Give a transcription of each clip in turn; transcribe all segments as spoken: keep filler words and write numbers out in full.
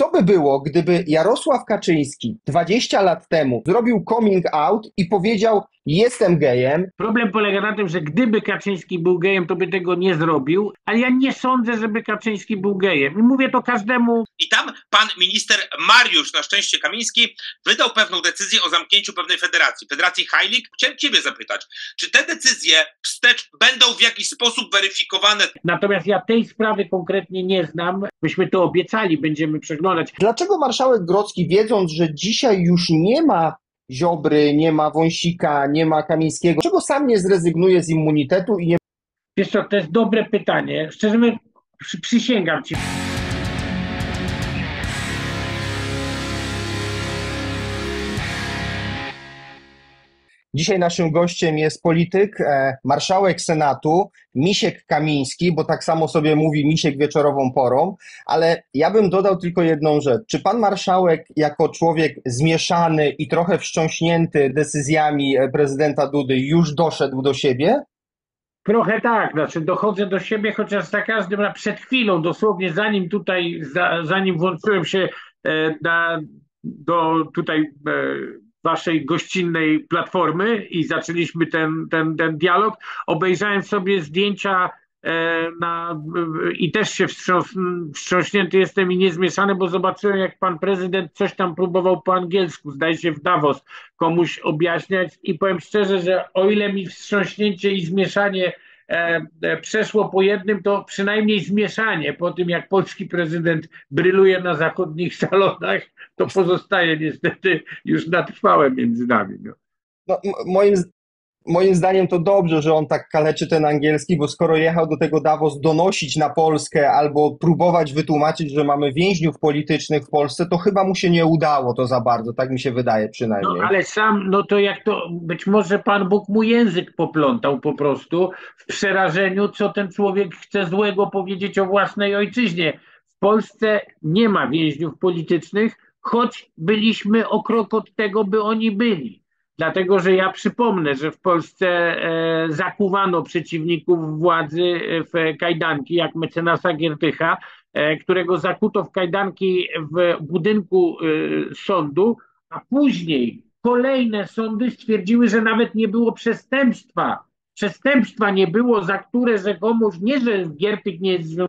Co by było, gdyby Jarosław Kaczyński dwadzieścia lat temu zrobił coming out i powiedział: jestem gejem? Problem polega na tym, że gdyby Kaczyński był gejem, to by tego nie zrobił, ale ja nie sądzę, żeby Kaczyński był gejem. I mówię to każdemu. I tam pan minister Mariusz, na szczęście Kamiński, wydał pewną decyzję o zamknięciu pewnej federacji, Federacji Heilik. Chciałem ciebie zapytać, czy te decyzje wstecz będą w jakiś sposób weryfikowane? Natomiast ja tej sprawy konkretnie nie znam. Myśmy to obiecali, będziemy przeglądać. Dlaczego marszałek Grodzki, wiedząc, że dzisiaj już nie ma Ziobry, nie ma Wąsika, nie ma Kamińskiego, czego sam nie zrezygnuje z immunitetu i nie... Wiesz co, to jest dobre pytanie. Szczerze mówiąc, przy, przysięgam ci. Dzisiaj naszym gościem jest polityk, e, marszałek Senatu, Misiek Kamiński, bo tak samo sobie mówi Misiek wieczorową porą, ale ja bym dodał tylko jedną rzecz. Czy pan marszałek, jako człowiek zmieszany i trochę wstrząśnięty decyzjami prezydenta Dudy, już doszedł do siebie? Trochę tak, znaczy dochodzę do siebie, chociaż za każdym razem, przed chwilą dosłownie, zanim tutaj, za, zanim włączyłem się e, na, do tutaj... E, waszej gościnnej platformy i zaczęliśmy ten, ten, ten dialog, obejrzałem sobie zdjęcia e, na, e, i też się wstrząs, wstrząśnięty jestem i niezmieszany, bo zobaczyłem, jak pan prezydent coś tam próbował po angielsku, zdaje się w Davos, komuś objaśniać, i powiem szczerze, że o ile mi wstrząśnięcie i zmieszanie E, e, przeszło po jednym, to przynajmniej zmieszanie po tym, jak polski prezydent bryluje na zachodnich salonach, to pozostaje niestety już na trwałe między nami. No. No, moim, moim zdaniem to dobrze, że on tak kaleczy ten angielski, bo skoro jechał do tego Davos donosić na Polskę albo próbować wytłumaczyć, że mamy więźniów politycznych w Polsce, to chyba mu się nie udało to za bardzo, tak mi się wydaje przynajmniej. No ale sam, no to jak to, być może Pan Bóg mu język poplątał po prostu w przerażeniu, co ten człowiek chce złego powiedzieć o własnej ojczyźnie. W Polsce nie ma więźniów politycznych, choć byliśmy o krok od tego, by oni byli. Dlatego, że ja przypomnę, że w Polsce e, zakuwano przeciwników władzy w kajdanki, jak mecenasa Giertycha, e, którego zakuto w kajdanki w budynku e, sądu, a później kolejne sądy stwierdziły, że nawet nie było przestępstwa. Przestępstwa nie było, za które rzekomo, nie że Giertych nie jest związany,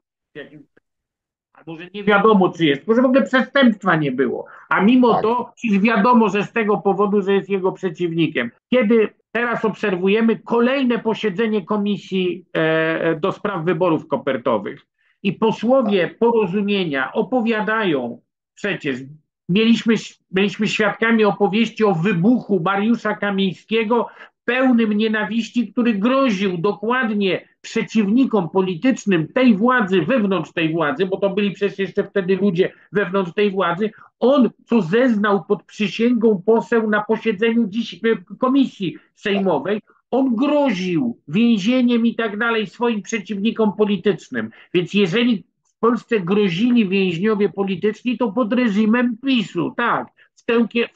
może nie wiadomo, czy jest, może w ogóle przestępstwa nie było, a mimo tak. to wiadomo, że z tego powodu, że jest jego przeciwnikiem. Kiedy teraz obserwujemy kolejne posiedzenie komisji e, do spraw wyborów kopertowych i posłowie Porozumienia opowiadają, przecież mieliśmy, byliśmy świadkami opowieści o wybuchu Mariusza Kamińskiego pełnym nienawiści, który groził dokładnie przeciwnikom politycznym tej władzy, wewnątrz tej władzy, bo to byli przecież jeszcze wtedy ludzie wewnątrz tej władzy, on co zeznał pod przysięgą poseł na posiedzeniu dziś komisji sejmowej, on groził więzieniem i tak dalej swoim przeciwnikom politycznym. Więc jeżeli w Polsce grozili więźniowie polityczni, to pod reżimem PiSu, tak.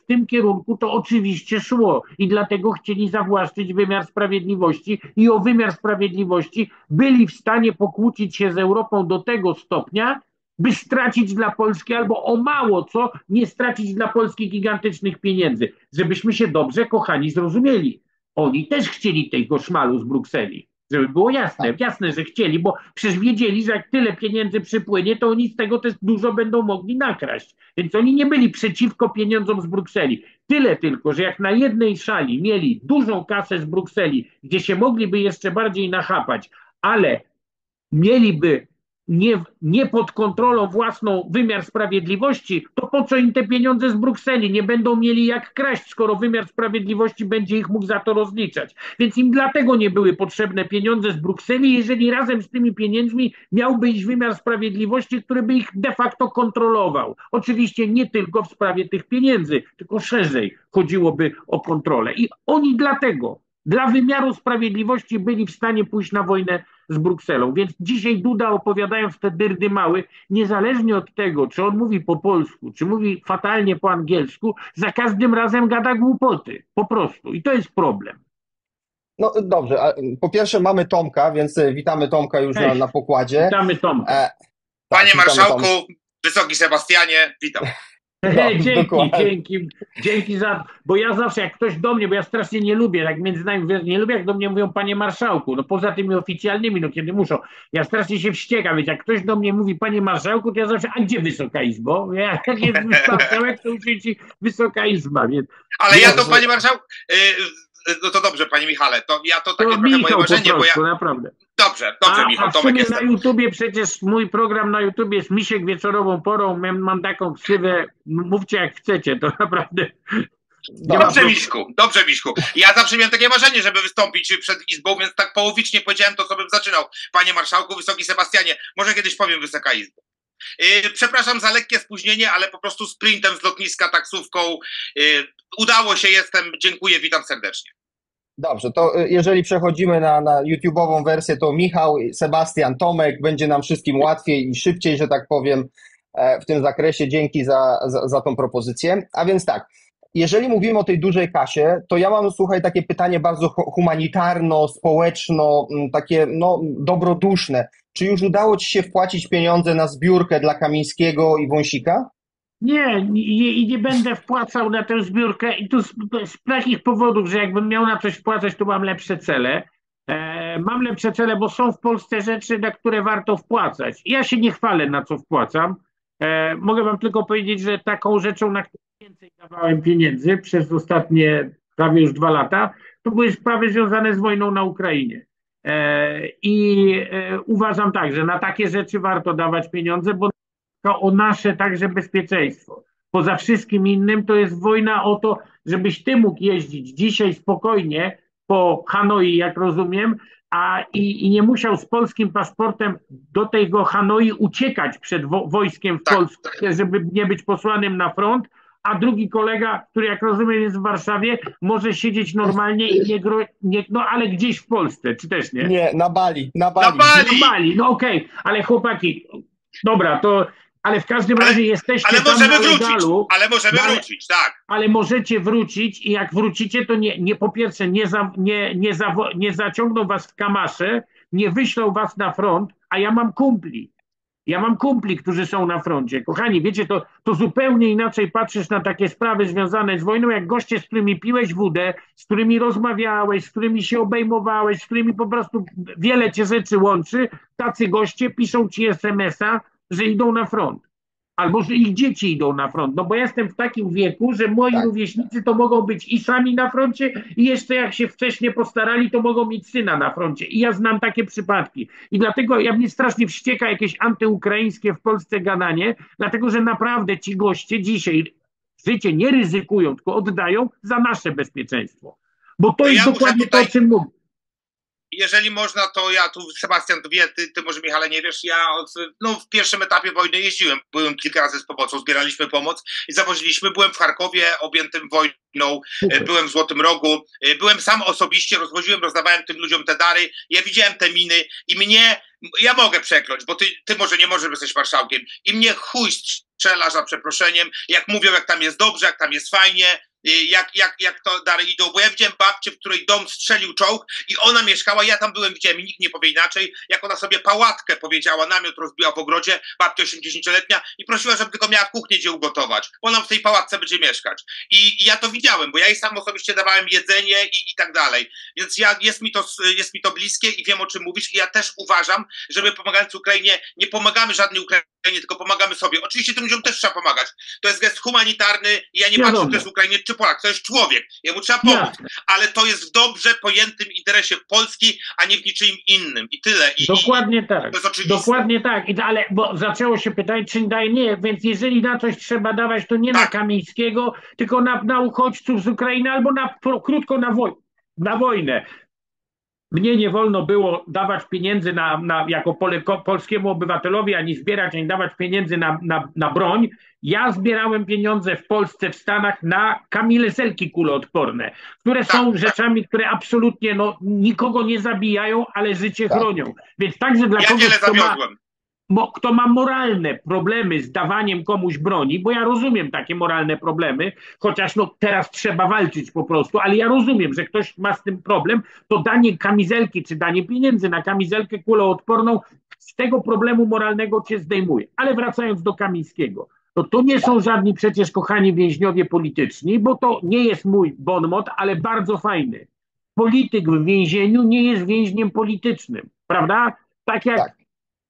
W tym kierunku to oczywiście szło i dlatego chcieli zawłaszczyć wymiar sprawiedliwości i o wymiar sprawiedliwości byli w stanie pokłócić się z Europą do tego stopnia, by stracić dla Polski, albo o mało co, nie stracić dla Polski gigantycznych pieniędzy. Żebyśmy się dobrze, kochani, zrozumieli. Oni też chcieli tego szmalu z Brukseli. Żeby było jasne, jasne, że chcieli, bo przecież wiedzieli, że jak tyle pieniędzy przypłynie, to oni z tego też dużo będą mogli nakraść. Więc oni nie byli przeciwko pieniądzom z Brukseli. Tyle tylko, że jak na jednej szali mieli dużą kasę z Brukseli, gdzie się mogliby jeszcze bardziej nachapać, ale mieliby nie, nie pod kontrolą własną wymiar sprawiedliwości, to po co im te pieniądze z Brukseli? Nie będą mieli jak kraść, skoro wymiar sprawiedliwości będzie ich mógł za to rozliczać. Więc im dlatego nie były potrzebne pieniądze z Brukseli, jeżeli razem z tymi pieniędzmi miałby iść wymiar sprawiedliwości, który by ich de facto kontrolował. Oczywiście nie tylko w sprawie tych pieniędzy, tylko szerzej chodziłoby o kontrolę. I oni dlatego, dla wymiaru sprawiedliwości, byli w stanie pójść na wojnę z Brukselą. Więc dzisiaj Duda, opowiadając te dyrdy mały, niezależnie od tego, czy on mówi po polsku, czy mówi fatalnie po angielsku, za każdym razem gada głupoty. Po prostu. I to jest problem. No dobrze. A po pierwsze mamy Tomka, więc witamy Tomka już na, na pokładzie. Witamy Tomka. E, tak, Panie witamy marszałku, Tom. Wysoki Sebastianie, witam. No, dzięki, dokładnie. dzięki, dzięki za, bo ja zawsze jak ktoś do mnie, bo ja strasznie nie lubię, tak między nami nie lubię, jak do mnie mówią panie marszałku, no poza tymi oficjalnymi, no kiedy muszą, ja strasznie się wściekam, więc jak ktoś do mnie mówi panie marszałku, to ja zawsze, a gdzie Wysoka Izbo? Ja, jak jest marszałek, to musi ci Wysoka Izba, więc... Ale ja to panie marszałku, yy, no to dobrze panie Michale, to ja to takie to trochę Michał, moje marzenie, po prostu, bo ja... naprawdę. Dobrze, dobrze, a, Michał, a w sumie na YouTubie przecież mój program na YouTubie jest Misiek wieczorową porą, mam taką ksywę, mówcie jak chcecie, to naprawdę... Dobrze, Miśku, dobrze, Miśku. Ja zawsze miałem takie marzenie, żeby wystąpić przed Izbą, więc tak połowicznie powiedziałem to, co bym zaczynał. Panie Marszałku, Wysoki Sebastianie, może kiedyś powiem Wysoka Izbo. Yy, przepraszam za lekkie spóźnienie, ale po prostu sprintem z lotniska, taksówką. Yy, udało się, jestem, dziękuję, witam serdecznie. Dobrze, to jeżeli przechodzimy na, na YouTube'ową wersję, to Michał, Sebastian, Tomek, będzie nam wszystkim łatwiej i szybciej, że tak powiem, w tym zakresie. Dzięki za, za, za tą propozycję. A więc tak, jeżeli mówimy o tej dużej kasie, to ja mam, słuchaj, takie pytanie bardzo humanitarno, społeczno, takie no, dobroduszne. Czy już udało ci się wpłacić pieniądze na zbiórkę dla Kamińskiego i Wąsika? Nie, i nie będę wpłacał na tę zbiórkę i tu z, z takich powodów, że jakbym miał na coś wpłacać, to mam lepsze cele. E, mam lepsze cele, bo są w Polsce rzeczy, na które warto wpłacać. Ja się nie chwalę, na co wpłacam. E, mogę wam tylko powiedzieć, że taką rzeczą, na którą więcej dawałem pieniędzy przez ostatnie prawie już dwa lata, to były sprawy związane z wojną na Ukrainie. E, I e, uważam tak, że na takie rzeczy warto dawać pieniądze, bo o nasze także bezpieczeństwo. Poza wszystkim innym to jest wojna o to, żebyś ty mógł jeździć dzisiaj spokojnie po Hanoi, jak rozumiem, a i, i nie musiał z polskim paszportem do tego Hanoi uciekać przed wo wojskiem w Polsce, żeby nie być posłanym na front, a drugi kolega, który jak rozumiem jest w Warszawie, może siedzieć normalnie i nie, gro... nie... no ale gdzieś w Polsce, czy też nie? Nie, na Bali. Na Bali, na Bali. Na Bali. No okej, okay. Ale chłopaki, dobra, to... Ale w każdym razie ale, jesteście ale tam możemy na wrócić, legalu, ale możemy ale, wrócić, tak. Ale możecie wrócić i jak wrócicie, to nie, nie po pierwsze nie, za, nie, nie, za, nie zaciągną was w kamasze, nie wyślą was na front, a ja mam kumpli. Ja mam kumpli, którzy są na froncie. Kochani, wiecie, to, to zupełnie inaczej patrzysz na takie sprawy związane z wojną, jak goście, z którymi piłeś wódę, z którymi rozmawiałeś, z którymi się obejmowałeś, z którymi po prostu wiele cię rzeczy łączy. Tacy goście piszą ci es em es a, że idą na front, albo że ich dzieci idą na front, no bo jestem w takim wieku, że moi tak. rówieśnicy to mogą być i sami na froncie i jeszcze jak się wcześniej postarali, to mogą mieć syna na froncie i ja znam takie przypadki i dlatego ja mnie strasznie wścieka jakieś antyukraińskie w Polsce gadanie, dlatego że naprawdę ci goście dzisiaj życie nie ryzykują, tylko oddają za nasze bezpieczeństwo, bo to no jest ja dokładnie tutaj... to, o czym mówię. Jeżeli można, to ja tu, Sebastian, to wie, ty, ty może Michale nie wiesz, ja od, no, w pierwszym etapie wojny jeździłem, byłem kilka razy z pomocą, zbieraliśmy pomoc i zawoziliśmy, byłem w Charkowie objętym wojną, byłem w Złotym Rogu, byłem sam osobiście, rozwoziłem, rozdawałem tym ludziom te dary, ja widziałem te miny i mnie, ja mogę przekląć, bo ty, ty może nie możesz, jesteś marszałkiem i mnie chuj strzela za przeproszeniem, jak mówią, jak tam jest dobrze, jak tam jest fajnie, Jak, jak, jak to dalej idą, bo ja widziałem babcię, w której dom strzelił czołg i ona mieszkała, ja tam byłem, widziałem i nikt nie powie inaczej, jak ona sobie pałatkę powiedziała, namiot rozbiła w ogrodzie, babcia osiemdziesięcioletnia i prosiła, żeby tylko miała kuchnię gdzie ugotować, ona w tej pałatce będzie mieszkać i, i ja to widziałem, bo ja jej sam osobiście dawałem jedzenie i, i tak dalej, więc ja, jest, mi to, jest mi to bliskie i wiem, o czym mówisz i ja też uważam, że my pomagając Ukrainie nie pomagamy żadnej Ukrainie, tylko pomagamy sobie, oczywiście tym ludziom też trzeba pomagać, to jest gest humanitarny i ja nie patrzę też Ukrainie czy Polak, to jest człowiek, jemu trzeba pomóc, ja. ale to jest w dobrze pojętym interesie Polski, a nie w niczym innym i tyle. I, Dokładnie i, tak, Dokładnie tak, I, ale bo zaczęło się pytać, czy daje nie, więc jeżeli na coś trzeba dawać, to nie tak. na Kamińskiego, tylko na, na uchodźców z Ukrainy albo na, krótko na, woj na wojnę. Mnie nie wolno było dawać pieniędzy na, na, jako pole, polskiemu obywatelowi, ani zbierać, ani dawać pieniędzy na, na, na broń. Ja zbierałem pieniądze w Polsce, w Stanach na kamizelki kuloodporne, które są rzeczami, które absolutnie no, nikogo nie zabijają, ale życie tak. chronią. Więc także dla ja kogoś, wiele kto ma, mo, kto ma moralne problemy z dawaniem komuś broni, bo ja rozumiem takie moralne problemy, chociaż no, teraz trzeba walczyć po prostu, ale ja rozumiem, że ktoś ma z tym problem, to danie kamizelki czy danie pieniędzy na kamizelkę kuloodporną z tego problemu moralnego cię zdejmuje. Ale wracając do Kamińskiego, to to nie są żadni przecież, kochani, więźniowie polityczni, bo to nie jest mój bonmot, ale bardzo fajny. Polityk w więzieniu nie jest więźniem politycznym, prawda? Tak jak tak.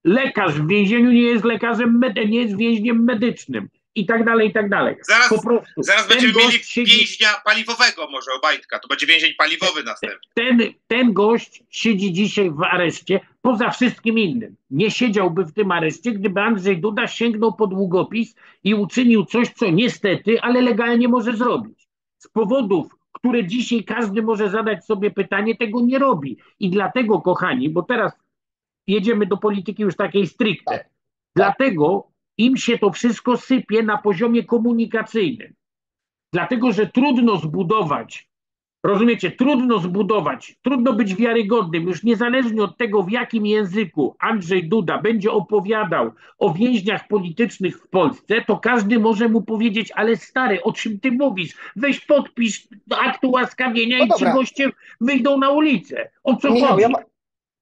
lekarz w więzieniu nie jest lekarzem, medy- nie jest więźniem medycznym i tak dalej, i tak dalej. Zaraz, po prostu, zaraz będziemy mieli siedzi... więźnia paliwowego może, Obajtka, to będzie więzień paliwowy następny. Ten, ten gość siedzi dzisiaj w areszcie, poza wszystkim innym. Nie siedziałby w tym areszcie, gdyby Andrzej Duda sięgnął po długopis i uczynił coś, co niestety, ale legalnie może zrobić. Z powodów, które dzisiaj każdy może zadać sobie pytanie, tego nie robi. I dlatego, kochani, bo teraz jedziemy do polityki już takiej stricte, tak. dlatego im się to wszystko sypie na poziomie komunikacyjnym. Dlatego, że trudno zbudować, rozumiecie, trudno zbudować, trudno być wiarygodnym, już niezależnie od tego, w jakim języku Andrzej Duda będzie opowiadał o więźniach politycznych w Polsce, to każdy może mu powiedzieć, ale stary, o czym ty mówisz? Weź podpisz akt ułaskawienia no i ci goście wyjdą na ulicę. O co Michał, chodzi? Ja ma...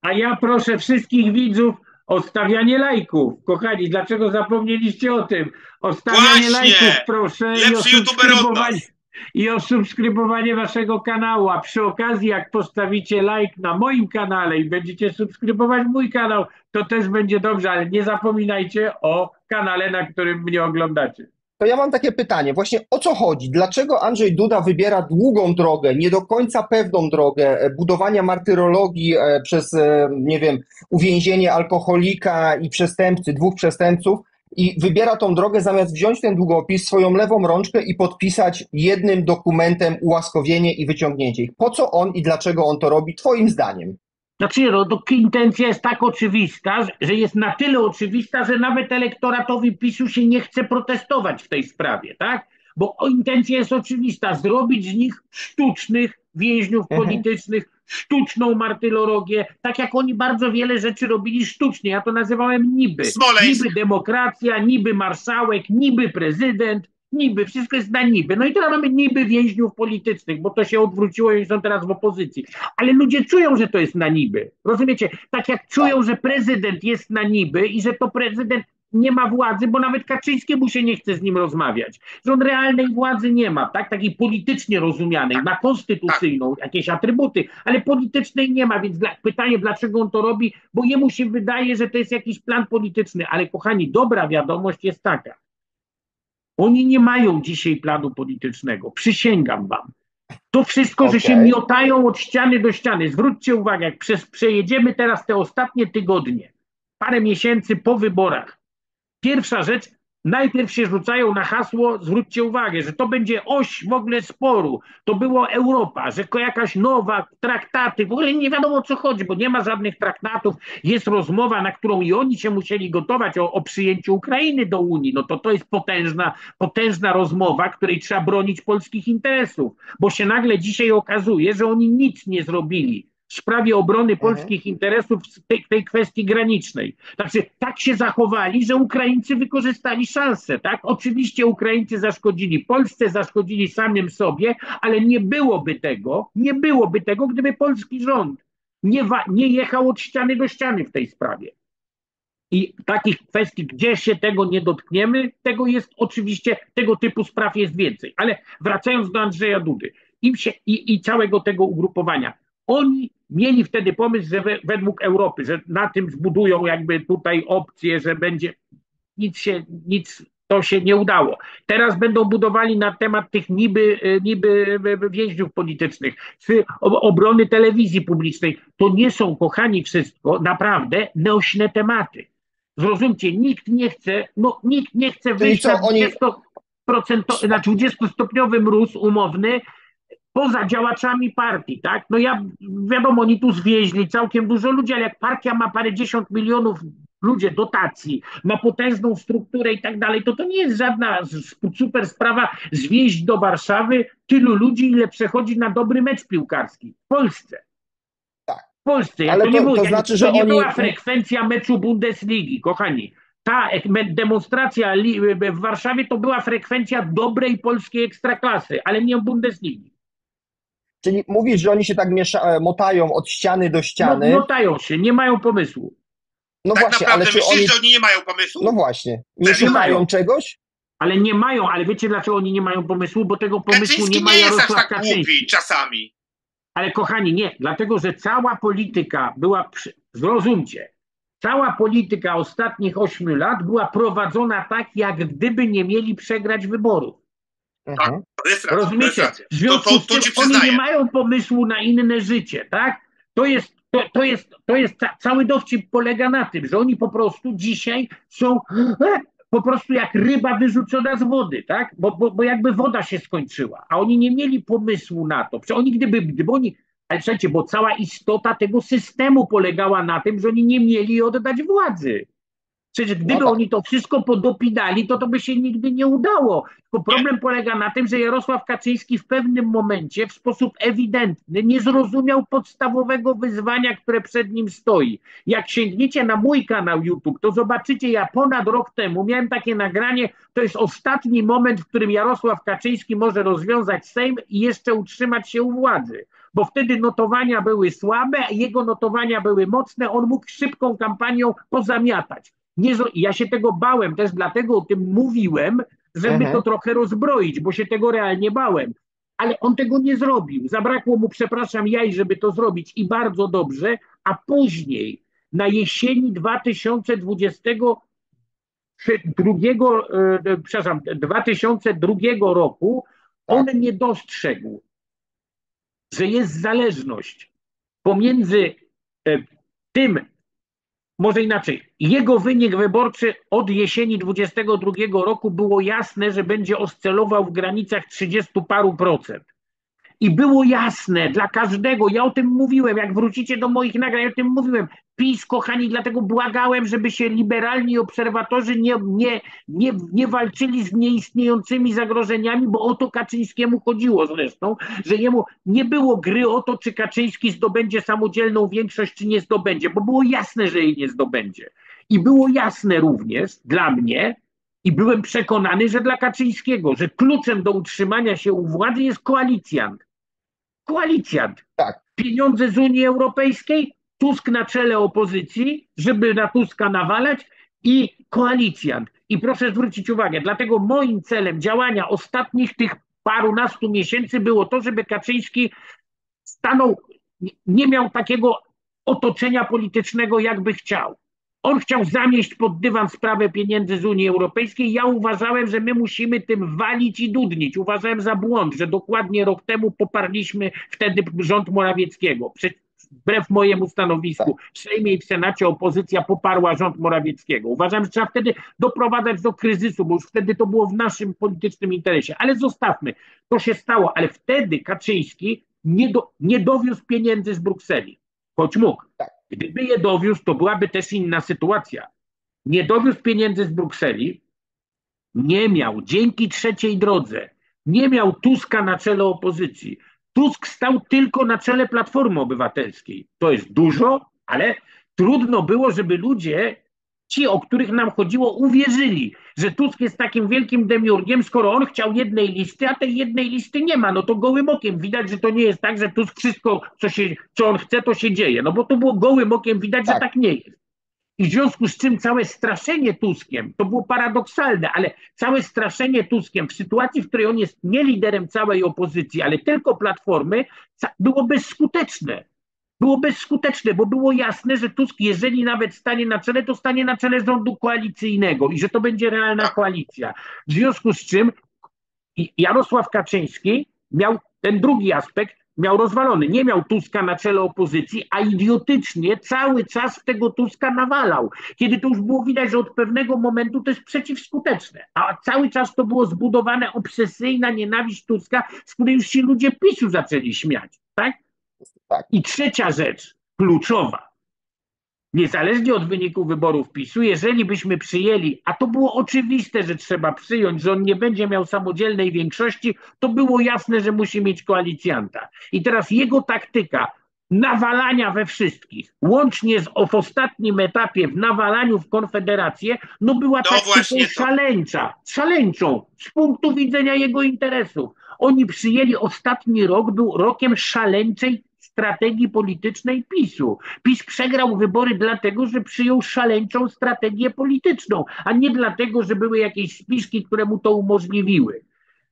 A ja proszę wszystkich widzów o stawianie lajków. Kochani, dlaczego zapomnieliście o tym? O stawianie lajków, proszę, i o, subskrybowanie, i o subskrybowanie waszego kanału. A przy okazji, jak postawicie lajk na moim kanale i będziecie subskrybować mój kanał, to też będzie dobrze, ale nie zapominajcie o kanale, na którym mnie oglądacie. To ja mam takie pytanie, właśnie o co chodzi? Dlaczego Andrzej Duda wybiera długą drogę, nie do końca pewną drogę budowania martyrologii przez, nie wiem, uwięzienie alkoholika i przestępcy, dwóch przestępców i wybiera tą drogę zamiast wziąć ten długopis, swoją lewą rączkę i podpisać jednym dokumentem ułaskawienie i wyciągnięcie ich? Po co on i dlaczego on to robi, twoim zdaniem? Znaczy, no, to intencja jest tak oczywista, że jest na tyle oczywista, że nawet elektoratowi PiSu się nie chce protestować w tej sprawie, tak? Bo intencja jest oczywista, zrobić z nich sztucznych więźniów mhm. politycznych, sztuczną martyrologię, tak jak oni bardzo wiele rzeczy robili sztucznie, ja to nazywałem niby. Smoleńsk. Niby demokracja, niby marszałek, niby prezydent, niby, wszystko jest na niby. No i teraz mamy niby więźniów politycznych, bo to się odwróciło i są teraz w opozycji. Ale ludzie czują, że to jest na niby. Rozumiecie? Tak jak czują, że prezydent jest na niby i że to prezydent nie ma władzy, bo nawet Kaczyńskiemu się nie chce z nim rozmawiać. Że on realnej władzy nie ma, tak? Takiej politycznie rozumianej, ma konstytucyjną, jakieś atrybuty, ale politycznej nie ma, więc dla, pytanie, dlaczego on to robi, bo jemu się wydaje, że to jest jakiś plan polityczny. Ale kochani, dobra wiadomość jest taka. Oni nie mają dzisiaj planu politycznego, przysięgam wam. To wszystko, okay. że się miotają od ściany do ściany. Zwróćcie uwagę, jak przez, przejedziemy teraz te ostatnie tygodnie, parę miesięcy po wyborach, pierwsza rzecz, najpierw się rzucają na hasło, zwróćcie uwagę, że to będzie oś w ogóle sporu, to było Europa, że jakaś nowa, traktaty, w ogóle nie wiadomo o co chodzi, bo nie ma żadnych traktatów, jest rozmowa, na którą i oni się musieli gotować o, o przyjęciu Ukrainy do Unii, no to to jest potężna, potężna rozmowa, której trzeba bronić polskich interesów, bo się nagle dzisiaj okazuje, że oni nic nie zrobili w sprawie obrony polskich mhm. interesów w tej, tej kwestii granicznej. Znaczy, tak się zachowali, że Ukraińcy wykorzystali szansę, tak? Oczywiście Ukraińcy zaszkodzili Polsce, zaszkodzili samym sobie, ale nie byłoby tego, nie byłoby tego, gdyby polski rząd nie, wa- nie jechał od ściany do ściany w tej sprawie. I takich kwestii, gdzie się tego nie dotkniemy, tego jest oczywiście, tego typu spraw jest więcej. Ale wracając do Andrzeja Dudy im się, i, i całego tego ugrupowania, oni mieli wtedy pomysł, że we, według Europy, że na tym zbudują jakby tutaj opcję, że będzie nic się, nic to się nie udało. Teraz będą budowali na temat tych niby, niby więźniów politycznych, czy obrony telewizji publicznej. To nie są, kochani, wszystko naprawdę nośne tematy. Zrozumcie, nikt nie chce, no nikt nie chce wyjść na dwudziestoprocentowy, na dwudziestostopniowy mróz umowny, poza działaczami partii, tak? No ja, wiadomo, oni tu zwieźli całkiem dużo ludzi, ale jak partia ma parędziesiąt milionów ludzi dotacji, ma potężną strukturę i tak dalej, to to nie jest żadna super sprawa zwieźć do Warszawy tylu ludzi, ile przechodzi na dobry mecz piłkarski w Polsce. Tak. W Polsce. Ja ale to, nie to, mówię, to znaczy, że to nie oni... była frekwencja meczu Bundesligi, kochani. Ta demonstracja w Warszawie to była frekwencja dobrej polskiej ekstraklasy, ale nie Bundesligi. Czyli mówisz, że oni się tak miesza, motają od ściany do ściany. No, motają się, nie mają pomysłu. No tak właśnie, naprawdę, ale myślisz, oni... że oni nie mają pomysłu? No właśnie, nie szukają czegoś? Ale nie mają, ale wiecie dlaczego oni nie mają pomysłu? Bo tego pomysłu Kaczyński nie ma Jarosław Kaczyński. nie jest aż tak głupi czasami. Ale kochani, nie, dlatego że cała polityka była, przy... zrozumcie, cała polityka ostatnich ośmiu lat była prowadzona tak, jak gdyby nie mieli przegrać wyborów. Tak, rozumiecie? W związku to, to, to z tym oni nie mają pomysłu na inne życie, tak? To jest, to, to jest, to jest ca cały dowcip polega na tym, że oni po prostu dzisiaj są po prostu jak ryba wyrzucona z wody, tak? Bo, bo, bo jakby woda się skończyła, a oni nie mieli pomysłu na to. Przecież oni gdyby, gdyby oni, ale przecież, bo cała istota tego systemu polegała na tym, że oni nie mieli oddać władzy. Przecież gdyby no tak. oni to wszystko podopinali, to to by się nigdy nie udało. Tylko problem nie. polega na tym, że Jarosław Kaczyński w pewnym momencie w sposób ewidentny nie zrozumiał podstawowego wyzwania, które przed nim stoi. Jak sięgniecie na mój kanał YouTube, to zobaczycie, ja ponad rok temu miałem takie nagranie, to jest ostatni moment, w którym Jarosław Kaczyński może rozwiązać Sejm i jeszcze utrzymać się u władzy. Bo wtedy notowania były słabe, jego notowania były mocne, on mógł szybką kampanią pozamiatać. Nie, ja się tego bałem, też dlatego o tym mówiłem, żeby mhm. to trochę rozbroić, bo się tego realnie bałem. Ale on tego nie zrobił. Zabrakło mu, przepraszam, jaj, żeby to zrobić i bardzo dobrze, a później na jesieni dwa tysiące dwudziestego drugiego, przepraszam, dwa tysiące drugiego roku on nie dostrzegł, że jest zależność pomiędzy tym, może inaczej, jego wynik wyborczy od jesieni dwudziestego drugiego roku było jasne, że będzie oscylował w granicach trzydziestu paru procent. I było jasne dla każdego, ja o tym mówiłem, jak wrócicie do moich nagrań, ja o tym mówiłem. PiS, kochani, dlatego błagałem, żeby się liberalni obserwatorzy nie, nie, nie, nie walczyli z nieistniejącymi zagrożeniami, bo o to Kaczyńskiemu chodziło zresztą, że jemu nie było gry o to, czy Kaczyński zdobędzie samodzielną większość, czy nie zdobędzie, bo było jasne, że jej nie zdobędzie. I było jasne również dla mnie, i byłem przekonany, że dla Kaczyńskiego, że kluczem do utrzymania się u władzy jest koalicjant. Koalicjant. Tak. Pieniądze z Unii Europejskiej, Tusk na czele opozycji, żeby na Tuska nawalać i koalicjant. I proszę zwrócić uwagę, dlatego moim celem działania ostatnich tych parunastu miesięcy było to, żeby Kaczyński stanął, nie miał takiego otoczenia politycznego, jakby chciał. On chciał zamieść pod dywan sprawę pieniędzy z Unii Europejskiej. Ja uważałem, że my musimy tym walić i dudnić. Uważałem za błąd, że dokładnie rok temu poparliśmy wtedy rząd Morawieckiego. Wbrew mojemu stanowisku w Sejmie i w Senacie opozycja poparła rząd Morawieckiego. Uważam, że trzeba wtedy doprowadzać do kryzysu, bo już wtedy to było w naszym politycznym interesie. Ale zostawmy, to się stało. Ale wtedy Kaczyński nie, do, nie dowiózł pieniędzy z Brukseli, choć mógł. Gdyby je dowiózł, to byłaby też inna sytuacja. Nie dowiózł pieniędzy z Brukseli, nie miał, dzięki trzeciej drodze, nie miał Tuska na czele opozycji. Tusk stał tylko na czele Platformy Obywatelskiej. To jest dużo, ale trudno było, żeby ludzie, ci, o których nam chodziło, uwierzyli, że Tusk jest takim wielkim demiurgiem, skoro on chciał jednej listy, a tej jednej listy nie ma. No to gołym okiem widać, że to nie jest tak, że Tusk wszystko, co, się, co on chce, to się dzieje. No bo to było gołym okiem widać, tak. że tak nie jest. I w związku z czym całe straszenie Tuskiem, to było paradoksalne, ale całe straszenie Tuskiem w sytuacji, w której on jest nie liderem całej opozycji, ale tylko Platformy, było bezskuteczne. Było bezskuteczne, bo było jasne, że Tusk, jeżeli nawet stanie na czele, to stanie na czele rządu koalicyjnego i że to będzie realna koalicja. W związku z czym Jarosław Kaczyński miał ten drugi aspekt, miał rozwalony. Nie miał Tuska na czele opozycji, a idiotycznie cały czas tego Tuska nawalał. Kiedy to już było widać, że od pewnego momentu to jest przeciwskuteczne. A cały czas to było zbudowane obsesyjna nienawiść Tuska, z której już się ludzie PiSu zaczęli śmiać, tak? Tak. I trzecia rzecz, kluczowa, niezależnie od wyniku wyborów PiSu, jeżeli byśmy przyjęli, a to było oczywiste, że trzeba przyjąć, że on nie będzie miał samodzielnej większości, to było jasne, że musi mieć koalicjanta. I teraz jego taktyka nawalania we wszystkich, łącznie z o, w ostatnim etapie w nawalaniu w Konfederację, no była no taktyką szaleńcza, szaleńczą z punktu widzenia jego interesów. Oni przyjęli ostatni rok, był rokiem szaleńczej strategii politycznej PiSu. PiS przegrał wybory dlatego, że przyjął szaleńczą strategię polityczną, a nie dlatego, że były jakieś spiszki, które mu to umożliwiły.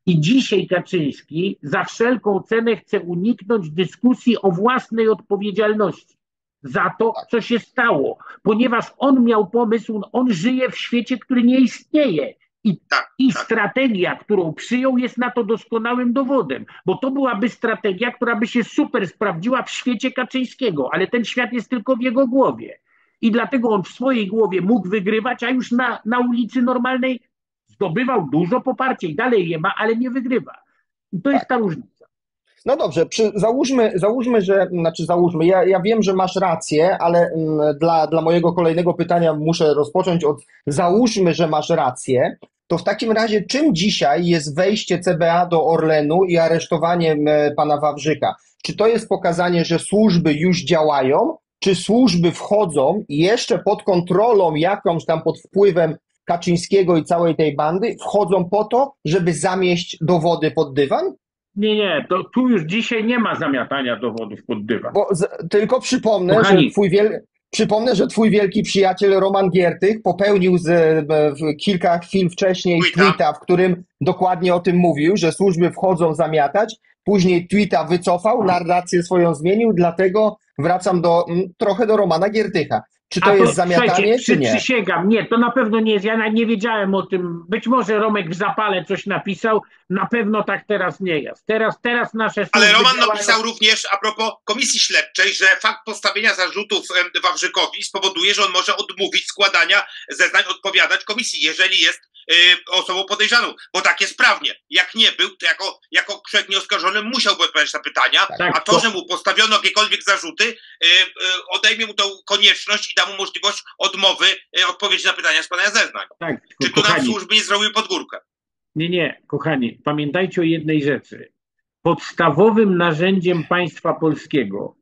I dzisiaj Kaczyński za wszelką cenę chce uniknąć dyskusji o własnej odpowiedzialności za to, co się stało, ponieważ on miał pomysł, on żyje w świecie, który nie istnieje. I, tak, i tak. strategia, którą przyjął, jest na to doskonałym dowodem, bo to byłaby strategia, która by się super sprawdziła w świecie Kaczyńskiego, ale ten świat jest tylko w jego głowie. I dlatego on w swojej głowie mógł wygrywać, a już na, na ulicy normalnej zdobywał dużo poparcia i dalej je ma, ale nie wygrywa. I to jest ta różnica. No dobrze, przy, załóżmy, załóżmy, że, znaczy załóżmy, ja, ja wiem, że masz rację, ale m, dla, dla mojego kolejnego pytania muszę rozpocząć od załóżmy, że masz rację. To w takim razie czym dzisiaj jest wejście C B A do Orlenu i aresztowanie m, pana Wawrzyka? Czy to jest pokazanie, że służby już działają, czy służby wchodzą i jeszcze pod kontrolą jakąś tam, pod wpływem Kaczyńskiego i całej tej bandy wchodzą po to, żeby zamieść dowody pod dywan? Nie, nie, to tu już dzisiaj nie ma zamiatania dowodów pod dywan. Bo z, tylko przypomnę, Kochani. że twój wiel... przypomnę, że twój wielki przyjaciel Roman Giertych popełnił z, w, kilka chwil wcześniej tweeta. tweeta, w którym dokładnie o tym mówił, że służby wchodzą zamiatać. Później tweeta wycofał, narrację swoją zmienił, dlatego wracam do, m, trochę do Romana Giertycha. Czy to, to jest zamiatanie, czy nie? Przysięgam, nie, to na pewno nie jest. Ja nie wiedziałem o tym. Być może Romek w zapale coś napisał. Na pewno tak teraz nie jest. Teraz, teraz nasze... Ale Roman działają... napisał również a propos komisji śledczej, że fakt postawienia zarzutów Wawrzykowi spowoduje, że on może odmówić składania zeznań, odpowiadać komisji, jeżeli jest yy, osobą podejrzaną. Bo tak jest prawnie. Jak nie był, to jako, jako nieoskarżony musiałby odpowiadać na pytania. Tak, a to, to, że mu postawiono jakiekolwiek zarzuty, yy, yy, odejmie mu tą konieczność i da mu możliwość odmowy yy, odpowiedzi na pytania, składania zeznań. Tak, Czy tu nam służby nie zrobiły pod górkę? Nie, nie, kochani, pamiętajcie o jednej rzeczy. Podstawowym narzędziem państwa polskiego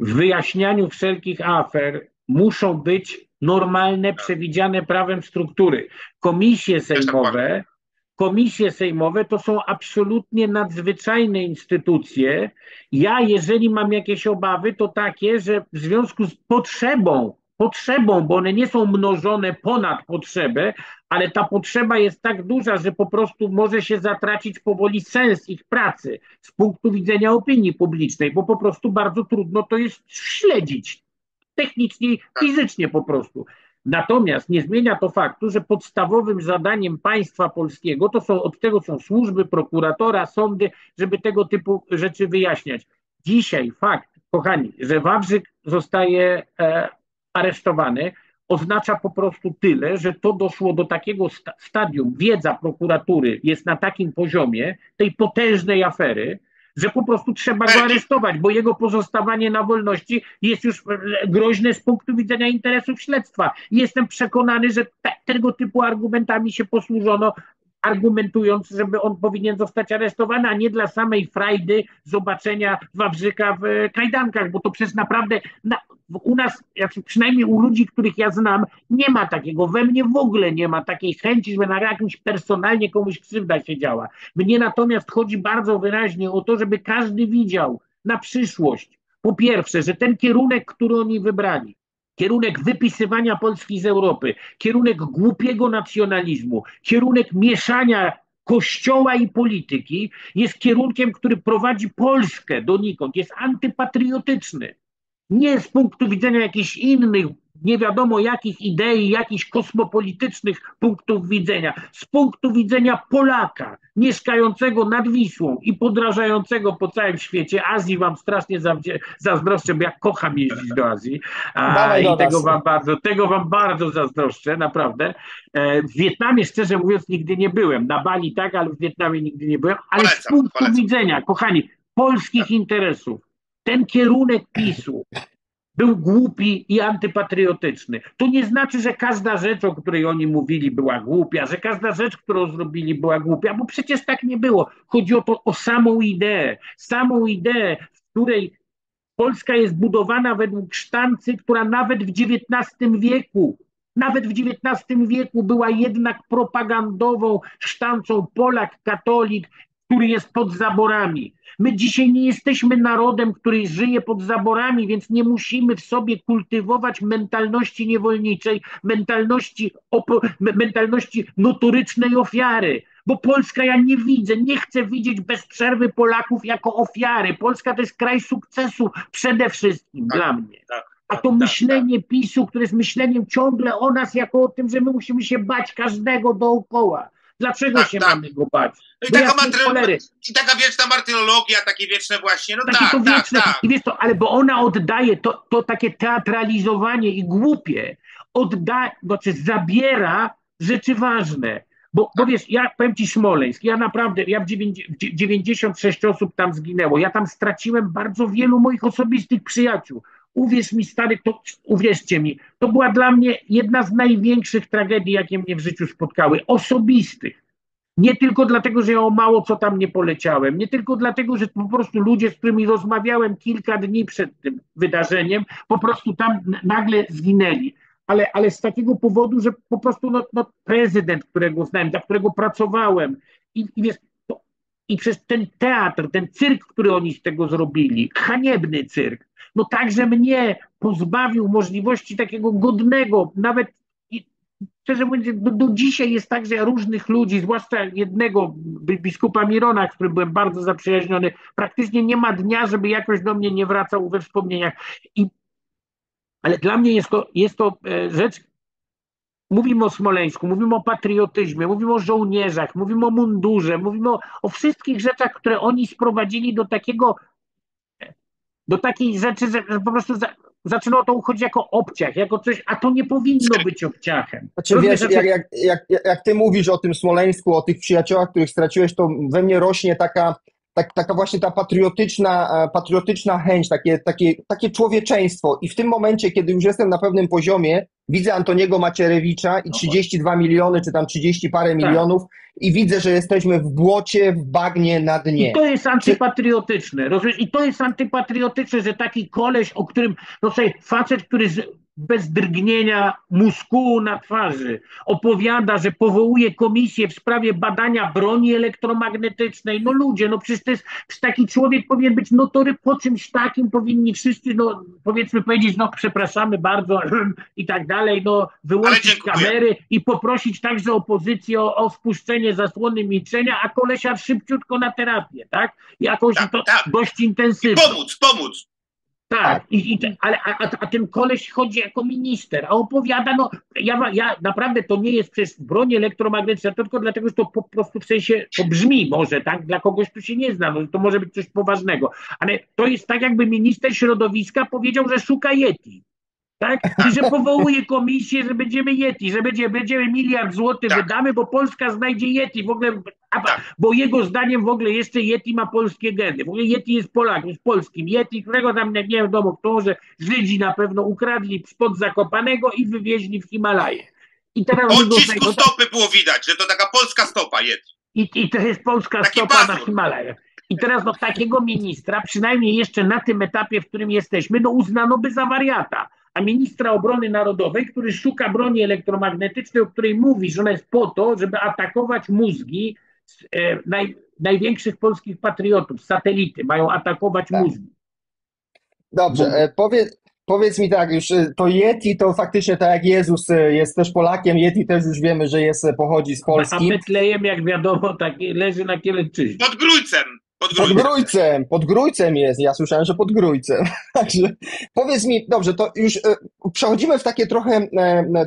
w wyjaśnianiu wszelkich afer muszą być normalne, przewidziane prawem struktury. Komisje sejmowe, komisje sejmowe to są absolutnie nadzwyczajne instytucje. Ja, jeżeli mam jakieś obawy, to takie, że w związku z potrzebą, potrzebą, bo one nie są mnożone ponad potrzebę, ale ta potrzeba jest tak duża, że po prostu może się zatracić powoli sens ich pracy z punktu widzenia opinii publicznej, bo po prostu bardzo trudno to jest śledzić technicznie, fizycznie po prostu. Natomiast nie zmienia to faktu, że podstawowym zadaniem państwa polskiego, to są, od tego są służby, prokuratora, sądy, żeby tego typu rzeczy wyjaśniać. Dzisiaj fakt, kochani, że Wawrzyk zostaje e, aresztowany, oznacza po prostu tyle, że to doszło do takiego sta stadium, wiedza prokuratury jest na takim poziomie tej potężnej afery, że po prostu trzeba go aresztować, bo jego pozostawanie na wolności jest już groźne z punktu widzenia interesów śledztwa. Jestem przekonany, że te tego typu argumentami się posłużono, argumentując, żeby on powinien zostać aresztowany, a nie dla samej frajdy zobaczenia Wawrzyka w kajdankach, bo to przecież naprawdę na, u nas, przynajmniej u ludzi, których ja znam, nie ma takiego, we mnie w ogóle nie ma takiej chęci, żeby na jakimś personalnie komuś krzywda się działa. Mnie natomiast chodzi bardzo wyraźnie o to, żeby każdy widział na przyszłość, po pierwsze, że ten kierunek, który oni wybrali, kierunek wypisywania Polski z Europy, kierunek głupiego nacjonalizmu, kierunek mieszania kościoła i polityki jest kierunkiem, który prowadzi Polskę donikąd, jest antypatriotyczny. Nie z punktu widzenia jakichś innych, nie wiadomo jakich idei, jakichś kosmopolitycznych punktów widzenia. Z punktu widzenia Polaka mieszkającego nad Wisłą i podrażającego po całym świecie. Azji wam strasznie zazdroszczę, bo ja kocham jeździć do Azji. A, I tego wam, bardzo, tego wam bardzo zazdroszczę, naprawdę. W Wietnamie, szczerze mówiąc, nigdy nie byłem. Na Bali tak, ale w Wietnamie nigdy nie byłem. Ale polecam, z punktu polecam. widzenia, kochani, polskich interesów, ten kierunek PiSu był głupi i antypatriotyczny. To nie znaczy, że każda rzecz, o której oni mówili, była głupia, że każda rzecz, którą zrobili, była głupia, bo przecież tak nie było. Chodzi o to, o samą ideę. Samą ideę, w której Polska jest budowana według sztancy, która nawet w dziewiętnastym wieku, nawet w dziewiętnastym wieku była jednak propagandową sztancą Polak, katolik, który jest pod zaborami. My dzisiaj nie jesteśmy narodem, który żyje pod zaborami, więc nie musimy w sobie kultywować mentalności niewolniczej, mentalności, mentalności notorycznej ofiary. Bo Polska, ja nie widzę, nie chcę widzieć bez przerwy Polaków jako ofiary. Polska to jest kraj sukcesu przede wszystkim tak, dla mnie. Tak, A to tak, myślenie tak. PiSu, które jest myśleniem ciągle o nas jako o tym, że my musimy się bać każdego dookoła. Dlaczego tak, się tak. mamy go bać? No i, taka matry... I taka wieczna martyrologia, takie wieczne właśnie, no takie tak, to wieczne. tak, tak. I wiesz to, ale bo ona oddaje to, to takie teatralizowanie i głupie, odda... znaczy zabiera rzeczy ważne. Bo, bo wiesz, ja powiem ci Smoleńsk, ja naprawdę, ja w dziewięćdziesiąt sześć osób tam zginęło, ja tam straciłem bardzo wielu moich osobistych przyjaciół. Uwierz mi stary, to, uwierzcie mi, to była dla mnie jedna z największych tragedii, jakie mnie w życiu spotkały, osobistych. Nie tylko dlatego, że ja o mało co tam nie poleciałem, nie tylko dlatego, że po prostu ludzie, z którymi rozmawiałem kilka dni przed tym wydarzeniem, po prostu tam nagle zginęli. Ale, ale z takiego powodu, że po prostu no, no, prezydent, którego znałem, dla którego pracowałem i, i, wiesz, to, i przez ten teatr, ten cyrk, który oni z tego zrobili, haniebny cyrk, no także mnie pozbawił możliwości takiego godnego, nawet i, szczerze mówiąc, do, do dzisiaj jest tak, że ja różnych ludzi, zwłaszcza jednego biskupa Mirona, z którym byłem bardzo zaprzyjaźniony, praktycznie nie ma dnia, żeby jakoś do mnie nie wracał we wspomnieniach. I Ale dla mnie jest to, jest to rzecz, mówimy o Smoleńsku, mówimy o patriotyzmie, mówimy o żołnierzach, mówimy o mundurze, mówimy o, o wszystkich rzeczach, które oni sprowadzili do takiego, do takiej rzeczy, że po prostu za, zaczynało to uchodzić jako obciach, jako coś, a to nie powinno być obciachem. Znaczy, wiesz, jak, jak, jak, jak ty mówisz o tym Smoleńsku, o tych przyjaciołach, których straciłeś, to we mnie rośnie taka... Tak, taka właśnie ta patriotyczna, patriotyczna chęć, takie, takie, takie człowieczeństwo. I w tym momencie, kiedy już jestem na pewnym poziomie, widzę Antoniego Macierewicza i trzydzieści dwa miliony, czy tam trzydzieści parę milionów i widzę, że jesteśmy w błocie, w bagnie, na dnie. I to jest antypatriotyczne, rozumiesz? I to jest antypatriotyczne, że taki koleś, o którym, no sobie, facet, który... Z... bez drgnienia muskułu na twarzy opowiada, że powołuje komisję w sprawie badania broni elektromagnetycznej. No ludzie, no przecież to jest, taki człowiek powinien być notory, po czymś takim powinni wszyscy, no powiedzmy powiedzieć, no przepraszamy bardzo i tak dalej, no wyłączyć kamery i poprosić także opozycję o, o spuszczenie zasłony milczenia, a kolesia szybciutko na terapię, tak? Jakąś tak, to tak. dość intensywną. Pomóc, pomóc. Tak, i, i, ale, a, a ten koleś chodzi jako minister, a opowiada, no ja, ja naprawdę to nie jest przez broń elektromagnetyczna, tylko dlatego, że to po prostu w sensie, to brzmi może, tak, dla kogoś, kto się nie zna, no, to może być coś poważnego, ale to jest tak, jakby minister środowiska powiedział, że szuka Yeti, tak, i że powołuje komisję, że będziemy Yeti, że będzie, będziemy miliard złotych tak. wydamy, bo Polska znajdzie Yeti, w ogóle, a, bo jego zdaniem w ogóle jeszcze Yeti ma polskie geny, w ogóle Yeti jest Polak, jest polskim Yeti, którego tam nie wiadomo kto, że Żydzi na pewno ukradli spod Zakopanego i wywieźli w Himalaje. I teraz odcisku stopy było widać, że to taka polska stopa Yeti. I, i to jest polska Taki stopa bazur. na Himalajach. I teraz no takiego ministra, przynajmniej jeszcze na tym etapie, w którym jesteśmy, no uznano by za wariata. A ministra obrony narodowej, który szuka broni elektromagnetycznej, o której mówi, że ona jest po to, żeby atakować mózgi z, e, naj, największych polskich patriotów, satelity, mają atakować tak. mózgi. Dobrze, e, powiedz, powiedz mi tak, już to Yeti to faktycznie tak jak Jezus jest też Polakiem, Yeti też już wiemy, że jest, pochodzi z Polski. A Betlejem, jak wiadomo, tak, leży na Kielecczyźnie. Pod Grójcem. Pod Grójcem. pod Grójcem, pod Grójcem jest, ja słyszałem, że pod Grójcem. Także powiedz mi, dobrze, to już przechodzimy w takie trochę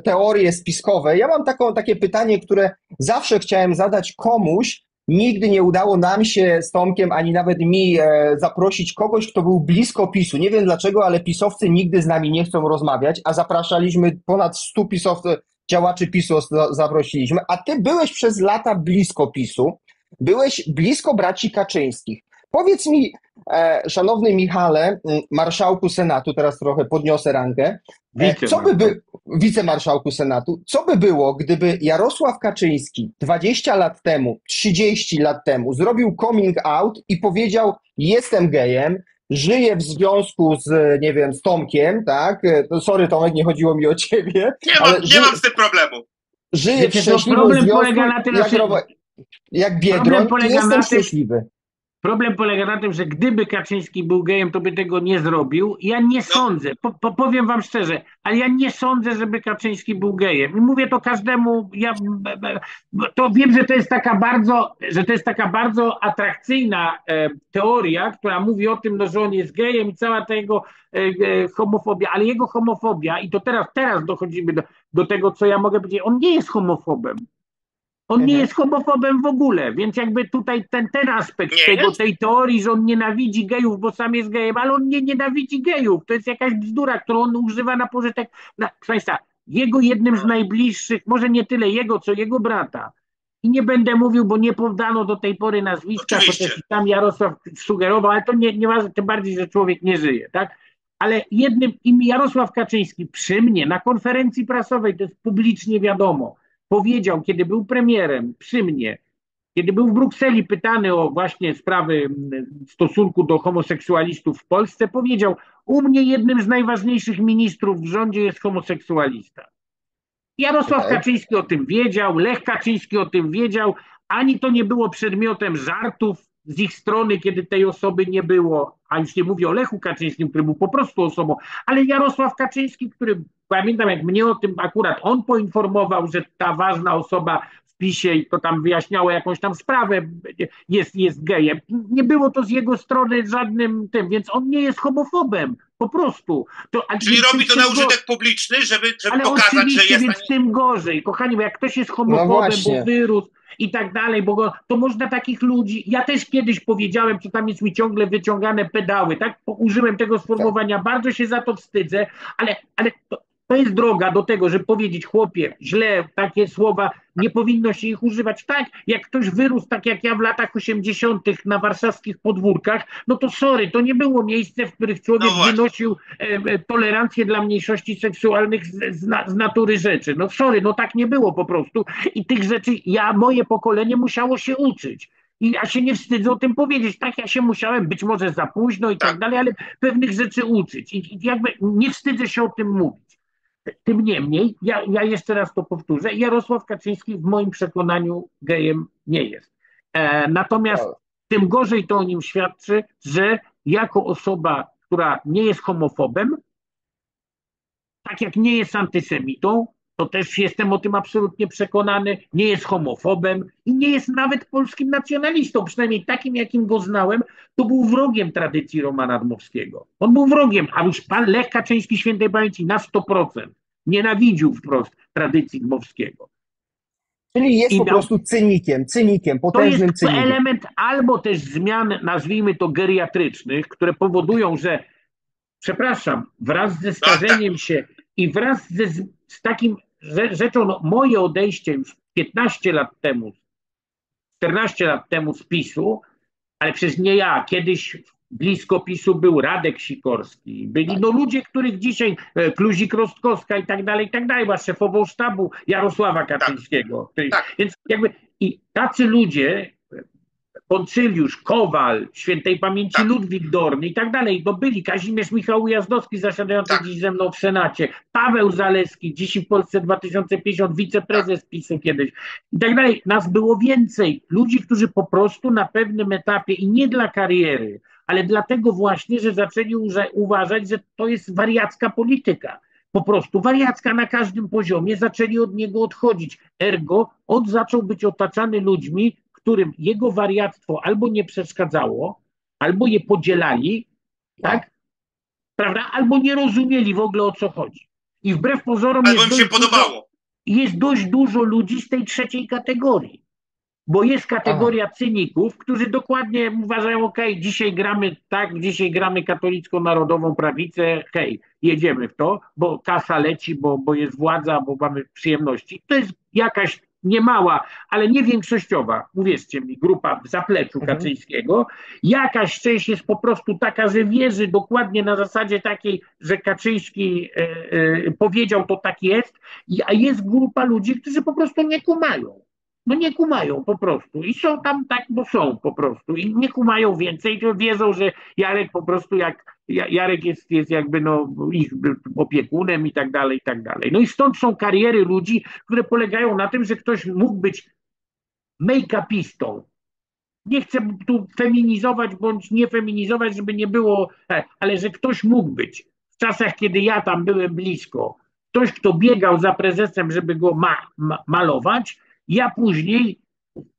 teorie spiskowe. Ja mam taką, takie pytanie, które zawsze chciałem zadać komuś, nigdy nie udało nam się z Tomkiem, ani nawet mi zaprosić kogoś, kto był blisko PiSu. Nie wiem dlaczego, ale pisowcy nigdy z nami nie chcą rozmawiać, a zapraszaliśmy ponad stu pisowców, działaczy PiSu zaprosiliśmy, a ty byłeś przez lata blisko PiSu. Byłeś blisko braci Kaczyńskich. Powiedz mi, e, szanowny Michale, marszałku Senatu, teraz trochę podniosę rangę, e, co by by, wicemarszałku Senatu, co by było, gdyby Jarosław Kaczyński dwadzieścia lat temu, trzydzieści lat temu zrobił coming out i powiedział, jestem gejem, żyję w związku z, nie wiem, z Tomkiem, tak? No, sorry Tomek, nie chodziło mi o ciebie. Nie, ale mam, nie żyję, mam z tym problemu. Żyję w szczęśliwym związku. Problem polega na tym, jak jak Biedroń, nie jestem szczęśliwy. Problem polega na tym, że gdyby Kaczyński był gejem, to by tego nie zrobił. Ja nie sądzę, po, po, powiem wam szczerze, ale ja nie sądzę, żeby Kaczyński był gejem. I mówię to każdemu, ja to wiem, że to jest taka bardzo, że to jest taka bardzo atrakcyjna e, teoria, która mówi o tym, no, że on jest gejem i cała ta jego e, e, homofobia, ale jego homofobia, i to teraz, teraz dochodzimy do, do tego, co ja mogę powiedzieć, on nie jest homofobem. On nie jest homofobem w ogóle, więc jakby tutaj ten, ten aspekt tego, tej teorii, że on nienawidzi gejów, bo sam jest gejem, ale on nie nienawidzi gejów. To jest jakaś bzdura, którą on używa na pożytek. Na, proszę Państwa, jego jednym z najbliższych, może nie tyle jego, co jego brata. I nie będę mówił, bo nie podano do tej pory nazwiska, chociaż tam Jarosław sugerował, ale to nie, nie ma, tym bardziej, że człowiek nie żyje, tak? Ale jednym, im Jarosław Kaczyński przy mnie na konferencji prasowej, to jest publicznie wiadomo, powiedział, kiedy był premierem, przy mnie, kiedy był w Brukseli pytany o właśnie sprawy w stosunku do homoseksualistów w Polsce, powiedział, u mnie jednym z najważniejszych ministrów w rządzie jest homoseksualista. Jarosław Kaczyński o tym wiedział, Lech Kaczyński o tym wiedział, ani to nie było przedmiotem żartów z ich strony, kiedy tej osoby nie było, a już nie mówię o Lechu Kaczyńskim, który był po prostu osobą, ale Jarosław Kaczyński, który, pamiętam jak mnie o tym akurat on poinformował, że ta ważna osoba w PiSie, i to tam wyjaśniało jakąś tam sprawę, jest, jest gejem. Nie było to z jego strony żadnym tym, więc on nie jest homofobem, po prostu. To, czyli robi to na użytek publiczny, żeby, żeby pokazać, że jest... Więc tym gorzej, kochani, bo jak ktoś jest homofobem, no bo wyrósł, i tak dalej, bo go, to można takich ludzi, ja też kiedyś powiedziałem, co tam jest mi ciągle wyciągane pedały, tak, użyłem tego sformułowania, bardzo się za to wstydzę, ale, ale to, to jest droga do tego, żeby powiedzieć chłopie, źle, takie słowa, nie powinno się ich używać, tak, jak ktoś wyrósł, tak jak ja w latach osiemdziesiątych na warszawskich podwórkach, no to sorry, to nie było miejsce, w których człowiek no wynosił e, tolerancję dla mniejszości seksualnych z, z, z natury rzeczy, no sorry, no tak nie było po prostu i tych rzeczy, ja, moje pokolenie musiało się uczyć. I ja się nie wstydzę o tym powiedzieć, tak, ja się musiałem, być może za późno i tak, tak dalej, ale pewnych rzeczy uczyć i, i jakby nie wstydzę się o tym mówić. Tym niemniej, ja, ja jeszcze raz to powtórzę, Jarosław Kaczyński w moim przekonaniu gejem nie jest. E, natomiast tym gorzej to o nim świadczy, że jako osoba, która nie jest homofobem, tak jak nie jest antysemitą, to też jestem o tym absolutnie przekonany, nie jest homofobem i nie jest nawet polskim nacjonalistą, przynajmniej takim, jakim go znałem, to był wrogiem tradycji Romana Dmowskiego. On był wrogiem, a już pan Lech Kaczyński świętej pamięci na sto procent nienawidził wprost tradycji Dmowskiego. Czyli jest I po na... prostu cynikiem, cynikiem, potężnym cynikiem. To jest cynikiem. Element albo też zmian, nazwijmy to geriatrycznych, które powodują, że, przepraszam, wraz ze starzeniem się i wraz ze z takim rzeczą, no, moje odejście już piętnaście lat temu, czternaście lat temu z PiSu, ale przecież nie ja, kiedyś blisko PiSu był Radek Sikorski, byli no ludzie, których dzisiaj Kluzik-Rostkowska i tak dalej, i tak dalej, była szefową sztabu Jarosława Kaczyńskiego. Tak, tak. Więc jakby i tacy ludzie, Koncyliusz, Kowal, świętej pamięci tak. Ludwik Dorny i tak dalej, bo byli Kazimierz Michał Jazdowski zasiadający tak. dziś ze mną w Senacie, Paweł Zaleski, dziś w Polsce dwa tysiące pięćdziesiąt, wiceprezes tak. PiSu kiedyś i tak dalej. Nas było więcej, ludzi, którzy po prostu na pewnym etapie i nie dla kariery, ale dlatego właśnie, że zaczęli uważać, że to jest wariacka polityka. Po prostu wariacka na każdym poziomie, zaczęli od niego odchodzić. Ergo, on zaczął być otaczany ludźmi, którym jego wariactwo albo nie przeszkadzało, albo je podzielali, tak? Prawda? Albo nie rozumieli w ogóle, o co chodzi. I wbrew pozorom albo jest, im się dość podobało. Dużo, jest dość dużo ludzi z tej trzeciej kategorii. Bo jest kategoria Aha. cyników, którzy dokładnie uważają, okej, okay, dzisiaj gramy tak, dzisiaj gramy katolicko-narodową prawicę, hej, jedziemy w to, bo kasa leci, bo, bo jest władza, bo mamy przyjemności. To jest jakaś niemała, ale nie większościowa, uwierzcie mi, grupa w zapleczu mhm. Kaczyńskiego, jakaś część jest po prostu taka, że wierzy dokładnie na zasadzie takiej, że Kaczyński e, e, powiedział, to tak jest, a jest grupa ludzi, którzy po prostu nie kumają. No nie kumają po prostu i są tam tak, bo są po prostu i nie kumają więcej, to wiedzą, że Jarek po prostu jak, Jarek jest, jest jakby no ich opiekunem i tak dalej, i tak dalej. No i stąd są kariery ludzi, które polegają na tym, że ktoś mógł być make-upistą. Nie chcę tu feminizować bądź nie feminizować, żeby nie było, ale że ktoś mógł być. W czasach, kiedy ja tam byłem blisko, ktoś, kto biegał za prezesem, żeby go ma ma malować, ja później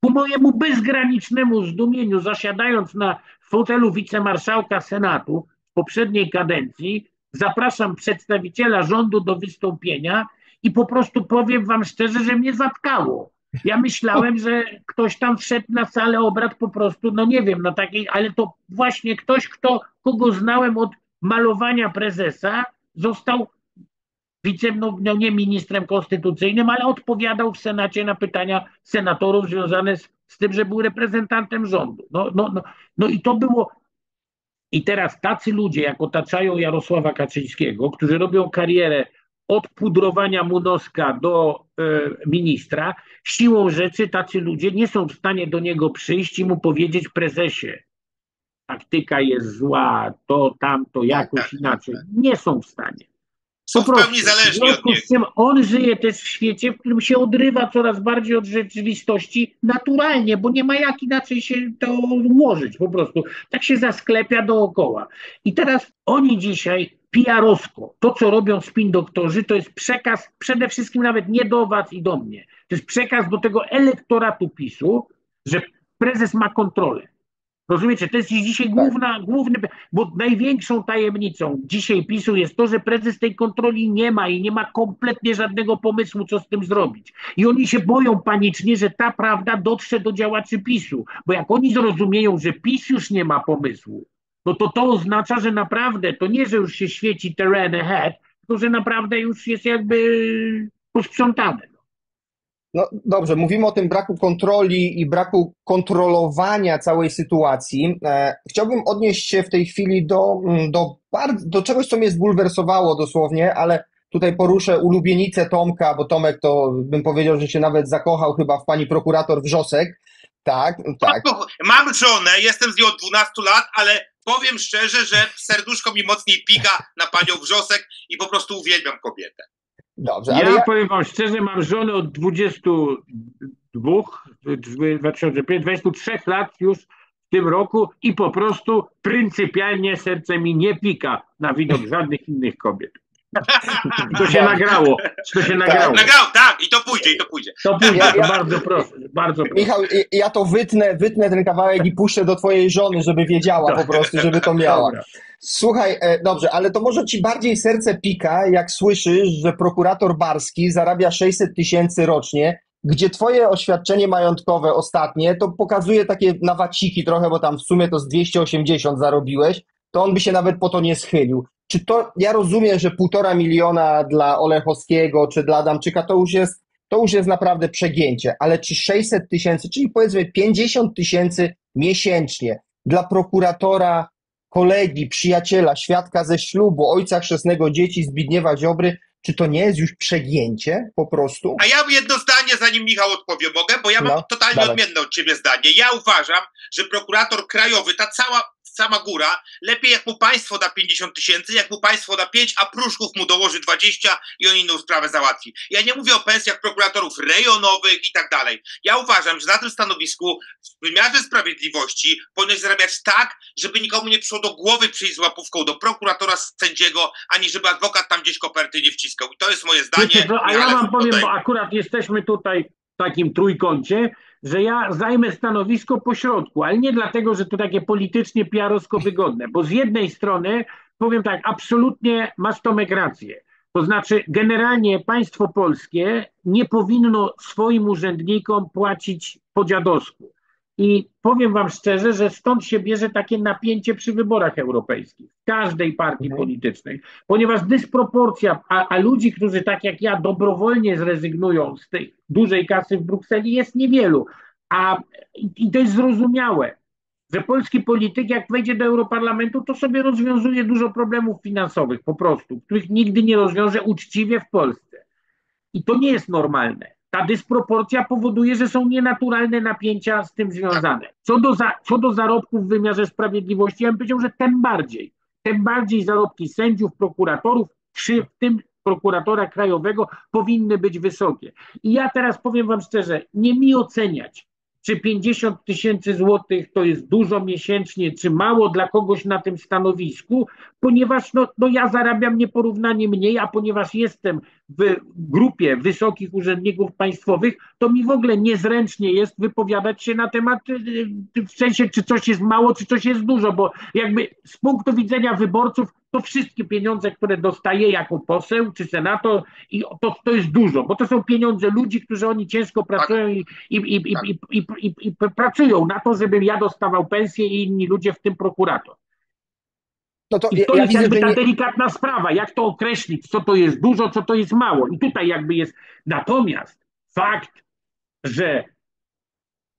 ku mojemu bezgranicznemu zdumieniu, zasiadając na fotelu wicemarszałka Senatu w poprzedniej kadencji, zapraszam przedstawiciela rządu do wystąpienia i po prostu powiem wam szczerze, że mnie zatkało. Ja myślałem, że ktoś tam wszedł na salę obrad po prostu, no nie wiem, na takiej, ale to właśnie ktoś, kto, kogo znałem od malowania prezesa, został wice, no, no nie ministrem konstytucyjnym, ale odpowiadał w Senacie na pytania senatorów związane z, z tym, że był reprezentantem rządu. No, no, no, no i to było... I teraz tacy ludzie, jak otaczają Jarosława Kaczyńskiego, którzy robią karierę od pudrowania mu noska do y, ministra, siłą rzeczy tacy ludzie nie są w stanie do niego przyjść i mu powiedzieć: prezesie, taktyka jest zła, to tamto, jakoś tak, tak, inaczej. Tak. Nie są w stanie. Są po prostu, w związku z tym on żyje też w świecie, w którym się odrywa coraz bardziej od rzeczywistości naturalnie, bo nie ma jak inaczej się to ułożyć po prostu. Tak się zasklepia dookoła. I teraz oni dzisiaj P R-owsko, to co robią spin doktorzy, to jest przekaz przede wszystkim nawet nie do was i do mnie. To jest przekaz do tego elektoratu PiSu, że prezes ma kontrolę. Rozumiecie, to jest dzisiaj główna, główny, bo największą tajemnicą dzisiaj PiSu jest to, że prezes tej kontroli nie ma i nie ma kompletnie żadnego pomysłu, co z tym zrobić. I oni się boją panicznie, że ta prawda dotrze do działaczy PiSu, bo jak oni zrozumieją, że PiS już nie ma pomysłu, no to to oznacza, że naprawdę to nie, że już się świeci terrain ahead, tylko że naprawdę już jest jakby posprzątane. No dobrze, mówimy o tym braku kontroli i braku kontrolowania całej sytuacji. Chciałbym odnieść się w tej chwili do, do, do czegoś, co mnie zbulwersowało dosłownie, ale tutaj poruszę ulubienicę Tomka, bo Tomek to bym powiedział, że się nawet zakochał chyba w pani prokurator Wrzosek. Tak, tak. Mam żonę, jestem z nią od dwunastu lat, ale powiem szczerze, że serduszko mi mocniej pika na panią Wrzosek i po prostu uwielbiam kobietę. Dobrze, ale ja, ja powiem wam szczerze, mam żonę od dwudziestu dwóch, dwudziestu trzech lat już w tym roku i po prostu pryncypialnie serce mi nie pika na widok żadnych innych kobiet. To się nagrało. To się nagrało. Nagrało, tak, i to pójdzie, i to pójdzie. To pójdzie, ja, ja, bardzo proszę, bardzo proszę. Michał, ja to wytnę, wytnę ten kawałek i puszczę do twojej żony, żeby wiedziała po prostu, żeby to miała. Słuchaj, dobrze, ale to może ci bardziej serce pika, jak słyszysz, że prokurator Barski zarabia sześćset tysięcy rocznie, gdzie twoje oświadczenie majątkowe ostatnie, to pokazuje takie nawaciki trochę, bo tam w sumie to z dwieście osiemdziesiąt zarobiłeś, to on by się nawet po to nie schylił. Czy to, ja rozumiem, że półtora miliona dla Olechowskiego czy dla Adamczyka to już jest, to już jest naprawdę przegięcie, ale czy sześćset tysięcy, czyli powiedzmy pięćdziesiąt tysięcy miesięcznie dla prokuratora, kolegi, przyjaciela, świadka ze ślubu, ojca chrzestnego dzieci Zbigniewa Ziobry, czy to nie jest już przegięcie po prostu? A ja jedno zdanie, zanim Michał odpowie, mogę? Bo ja mam no, totalnie dalej. odmienne od ciebie zdanie. Ja uważam, że prokurator krajowy, ta cała... sama góra, lepiej jak mu państwo da pięćdziesiąt tysięcy, jak mu państwo da pięć, a pruszków mu dołoży dwadzieścia i on inną sprawę załatwi. Ja nie mówię o pensjach prokuratorów rejonowych i tak dalej. Ja uważam, że na tym stanowisku w wymiarze sprawiedliwości powinno zarabiać tak, żeby nikomu nie przyszło do głowy przyjść z łapówką do prokuratora, sędziego, ani żeby adwokat tam gdzieś koperty nie wciskał. I to jest moje zdanie. Wiecie co, a ja wam powiem, tutaj... bo akurat jesteśmy tutaj w takim trójkącie, że ja zajmę stanowisko pośrodku, ale nie dlatego, że to takie politycznie P R-owsko wygodne, bo z jednej strony powiem tak, absolutnie masz Tomek rację, to znaczy generalnie państwo polskie nie powinno swoim urzędnikom płacić po dziadowsku i powiem wam szczerze, że stąd się bierze takie napięcie przy wyborach europejskich, każdej partii politycznej, ponieważ dysproporcja, a, a ludzi, którzy tak jak ja dobrowolnie zrezygnują z tej dużej kasy w Brukseli jest niewielu. A, i to jest zrozumiałe, że polski polityk jak wejdzie do Europarlamentu, to sobie rozwiązuje dużo problemów finansowych po prostu, których nigdy nie rozwiąże uczciwie w Polsce. I to nie jest normalne. Ta dysproporcja powoduje, że są nienaturalne napięcia z tym związane. Co do, za, co do zarobków w wymiarze sprawiedliwości, ja bym powiedział, że tym bardziej. Tym bardziej zarobki sędziów, prokuratorów, przy tym prokuratora krajowego powinny być wysokie. I ja teraz powiem wam szczerze, nie mi oceniać, Czy pięćdziesiąt tysięcy złotych to jest dużo miesięcznie, czy mało dla kogoś na tym stanowisku, ponieważ no, no ja zarabiam nieporównanie mniej, a ponieważ jestem w grupie wysokich urzędników państwowych, to mi w ogóle niezręcznie jest wypowiadać się na temat, w sensie czy coś jest mało, czy coś jest dużo, bo jakby z punktu widzenia wyborców to wszystkie pieniądze, które dostaję jako poseł czy senator, i to, to jest dużo, bo to są pieniądze ludzi, którzy oni ciężko pracują i, i, i, i, i, i, i, i pracują na to, żebym ja dostawał pensję i inni ludzie, w tym prokurator. No to, I to ja jest widzę, jakby ta nie... delikatna sprawa, jak to określić, co to jest dużo, co to jest mało. I tutaj jakby jest, natomiast fakt, że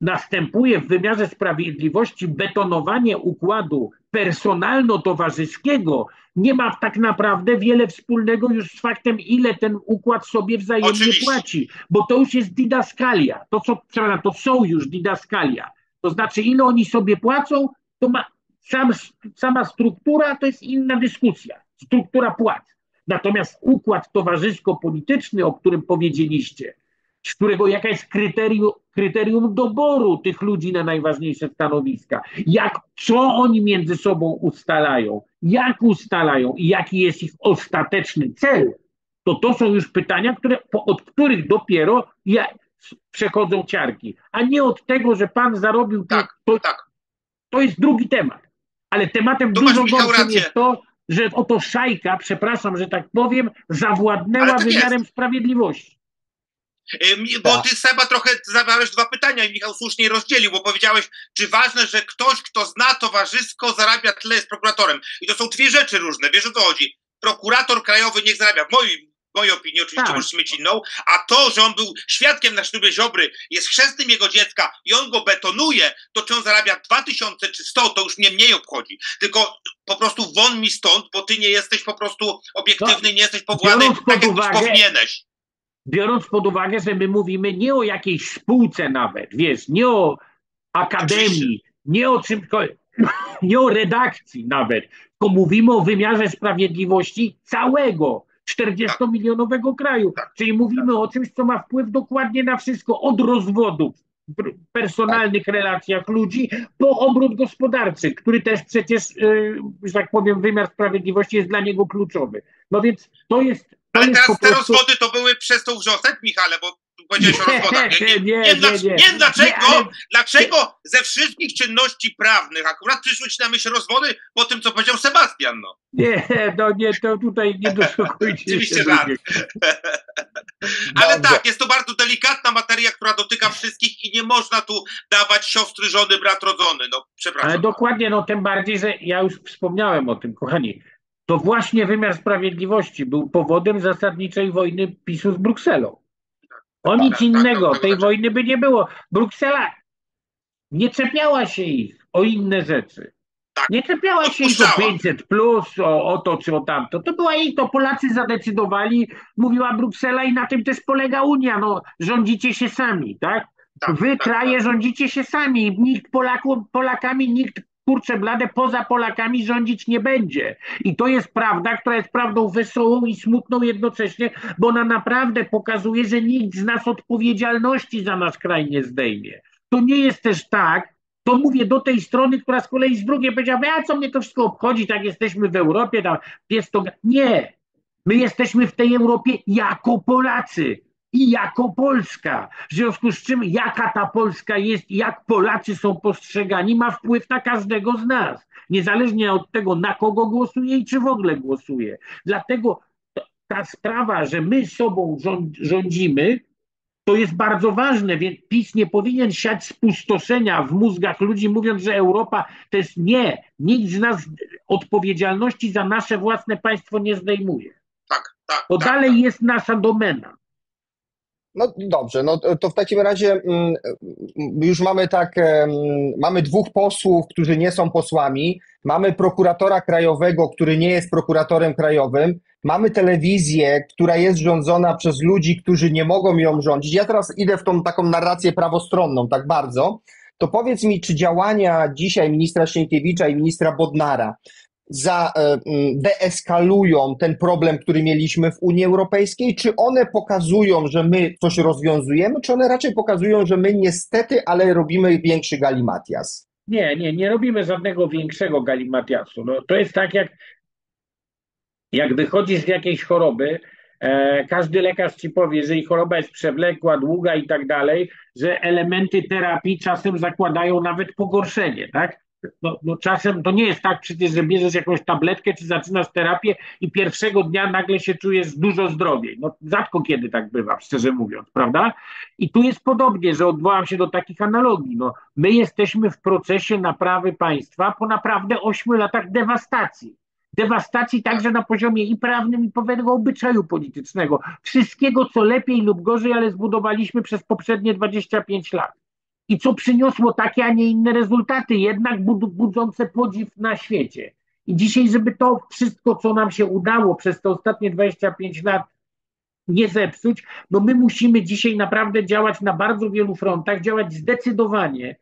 następuje w wymiarze sprawiedliwości betonowanie układu personalno-towarzyskiego, nie ma tak naprawdę wiele wspólnego już z faktem, ile ten układ sobie wzajemnie Oczywiście. płaci, bo to już jest didaskalia, to, co, to są już didaskalia, to znaczy ile oni sobie płacą, to ma, sam, sama struktura to jest inna dyskusja, struktura płac, natomiast układ towarzysko-polityczny, o którym powiedzieliście, z którego jaka jest kryterium, kryterium doboru tych ludzi na najważniejsze stanowiska. Jak, co oni między sobą ustalają, jak ustalają i jaki jest ich ostateczny cel, to to są już pytania, które, po, od których dopiero ja, przechodzą ciarki. A nie od tego, że pan zarobił... Tak, to, tak. To jest drugi temat. Ale tematem Tomasz, dużo gorszym jest to, że oto szajka, przepraszam, że tak powiem, zawładnęła wymiarem jest. sprawiedliwości. Bo tak. ty, Seba, trochę zabrałeś dwa pytania i Michał słusznie rozdzielił, bo powiedziałeś, czy ważne, że ktoś, kto zna towarzysko, zarabia tyle, jest prokuratorem. I to są dwie rzeczy różne, wiesz o co chodzi. Prokurator krajowy niech zarabia, w mojej, w mojej opinii, oczywiście tak. możesz mieć inną, a to, że on był świadkiem na ślubie Ziobry, jest chrzestnym jego dziecka i on go betonuje, to czy on zarabia dwa tysiące czy sto, to już mnie mniej obchodzi. Tylko po prostu won mi stąd, bo ty nie jesteś po prostu obiektywny, no, nie jesteś powołany tak, jak już powinieneś. Biorąc pod uwagę, że my mówimy nie o jakiejś spółce nawet, wiesz, nie o akademii, nie o czym, nie o redakcji nawet, tylko mówimy o wymiarze sprawiedliwości całego czterdziestomilionowego kraju. Czyli mówimy o czymś, co ma wpływ dokładnie na wszystko, od rozwodów, personalnych relacjach ludzi, po obrót gospodarczy, który też przecież, że tak powiem, wymiar sprawiedliwości jest dla niego kluczowy. No więc to jest... Ale teraz te prostu... rozwody to były przez tą wrzosek, Michale, bo powiedziałeś o rozwodach. Nie, nie, nie, nie, nie, nie, nie, nie dlaczego, nie, ale... dlaczego ze wszystkich czynności prawnych akurat przyszły ci na myśl rozwody po tym, co powiedział Sebastian, no. Nie, no nie, to tutaj nie doszukujcie Oczywiście żart. Ale tak, jest to bardzo delikatna materia, która dotyka wszystkich i nie można tu dawać siostry, żony, brat rodzony, no przepraszam. Ale dokładnie, no tym bardziej, że ja już wspomniałem o tym, kochani. To właśnie wymiar sprawiedliwości był powodem zasadniczej wojny PiSu z Brukselą. O nic innego, tej wojny by nie było. Bruksela nie czepiała się ich o inne rzeczy. Nie czepiała się ich o pięćset plus, o, o to czy o tamto. To była jej, to Polacy zadecydowali, mówiła Bruksela i na tym też polega Unia. No, rządzicie się sami, tak? Wy kraje rządzicie się sami. Nikt Polaków, Polakami, nikt kurczę blade, poza Polakami rządzić nie będzie. I to jest prawda, która jest prawdą wesołą i smutną jednocześnie, bo ona naprawdę pokazuje, że nikt z nas odpowiedzialności za nasz kraj nie zdejmie. To nie jest też tak, to mówię do tej strony, która z kolei z drugiej powiedziała, a co mnie to wszystko obchodzi, tak jesteśmy w Europie, tam jest to... Nie! My jesteśmy w tej Europie jako Polacy. I jako Polska, w związku z czym jaka ta Polska jest i jak Polacy są postrzegani, ma wpływ na każdego z nas, niezależnie od tego, na kogo głosuje i czy w ogóle głosuje. Dlatego ta sprawa, że my sobą rządzimy, to jest bardzo ważne, więc PiS nie powinien siać spustoszenia w mózgach ludzi, mówiąc, że Europa to jest nie, nikt z nas odpowiedzialności za nasze własne państwo nie zdejmuje. Tak, tak. To tak, dalej tak. jest nasza domena. No dobrze, no to w takim razie już mamy tak, mamy dwóch posłów, którzy nie są posłami, mamy prokuratora krajowego, który nie jest prokuratorem krajowym, mamy telewizję, która jest rządzona przez ludzi, którzy nie mogą ją rządzić. Ja teraz idę w tą taką narrację prawostronną tak bardzo. To powiedz mi, czy działania dzisiaj ministra Sienkiewicza i ministra Bodnara za, deeskalują ten problem, który mieliśmy w Unii Europejskiej? Czy one pokazują, że my coś rozwiązujemy, czy one raczej pokazują, że my niestety, ale robimy większy galimatias? Nie, nie, nie robimy żadnego większego galimatiasu. No, to jest tak, jak, jak wychodzisz z jakiejś choroby, e, każdy lekarz ci powie, jeżeli choroba jest przewlekła, długa i tak dalej, że elementy terapii czasem zakładają nawet pogorszenie, tak? No, no czasem to nie jest tak przecież, że bierzesz jakąś tabletkę, czy zaczynasz terapię i pierwszego dnia nagle się czujesz dużo zdrowiej. No rzadko kiedy tak bywa, szczerze mówiąc, prawda? I tu jest podobnie, że odwołam się do takich analogii. No, my jesteśmy w procesie naprawy państwa po naprawdę ośmiu latach dewastacji. Dewastacji także na poziomie i prawnym, i pewnego obyczaju politycznego. Wszystkiego, co lepiej lub gorzej, ale zbudowaliśmy przez poprzednie dwadzieścia pięć lat. I co przyniosło takie, a nie inne rezultaty, jednak budzące podziw na świecie. I dzisiaj, żeby to wszystko, co nam się udało przez te ostatnie dwadzieścia pięć lat nie zepsuć, no my musimy dzisiaj naprawdę działać na bardzo wielu frontach, działać zdecydowanie,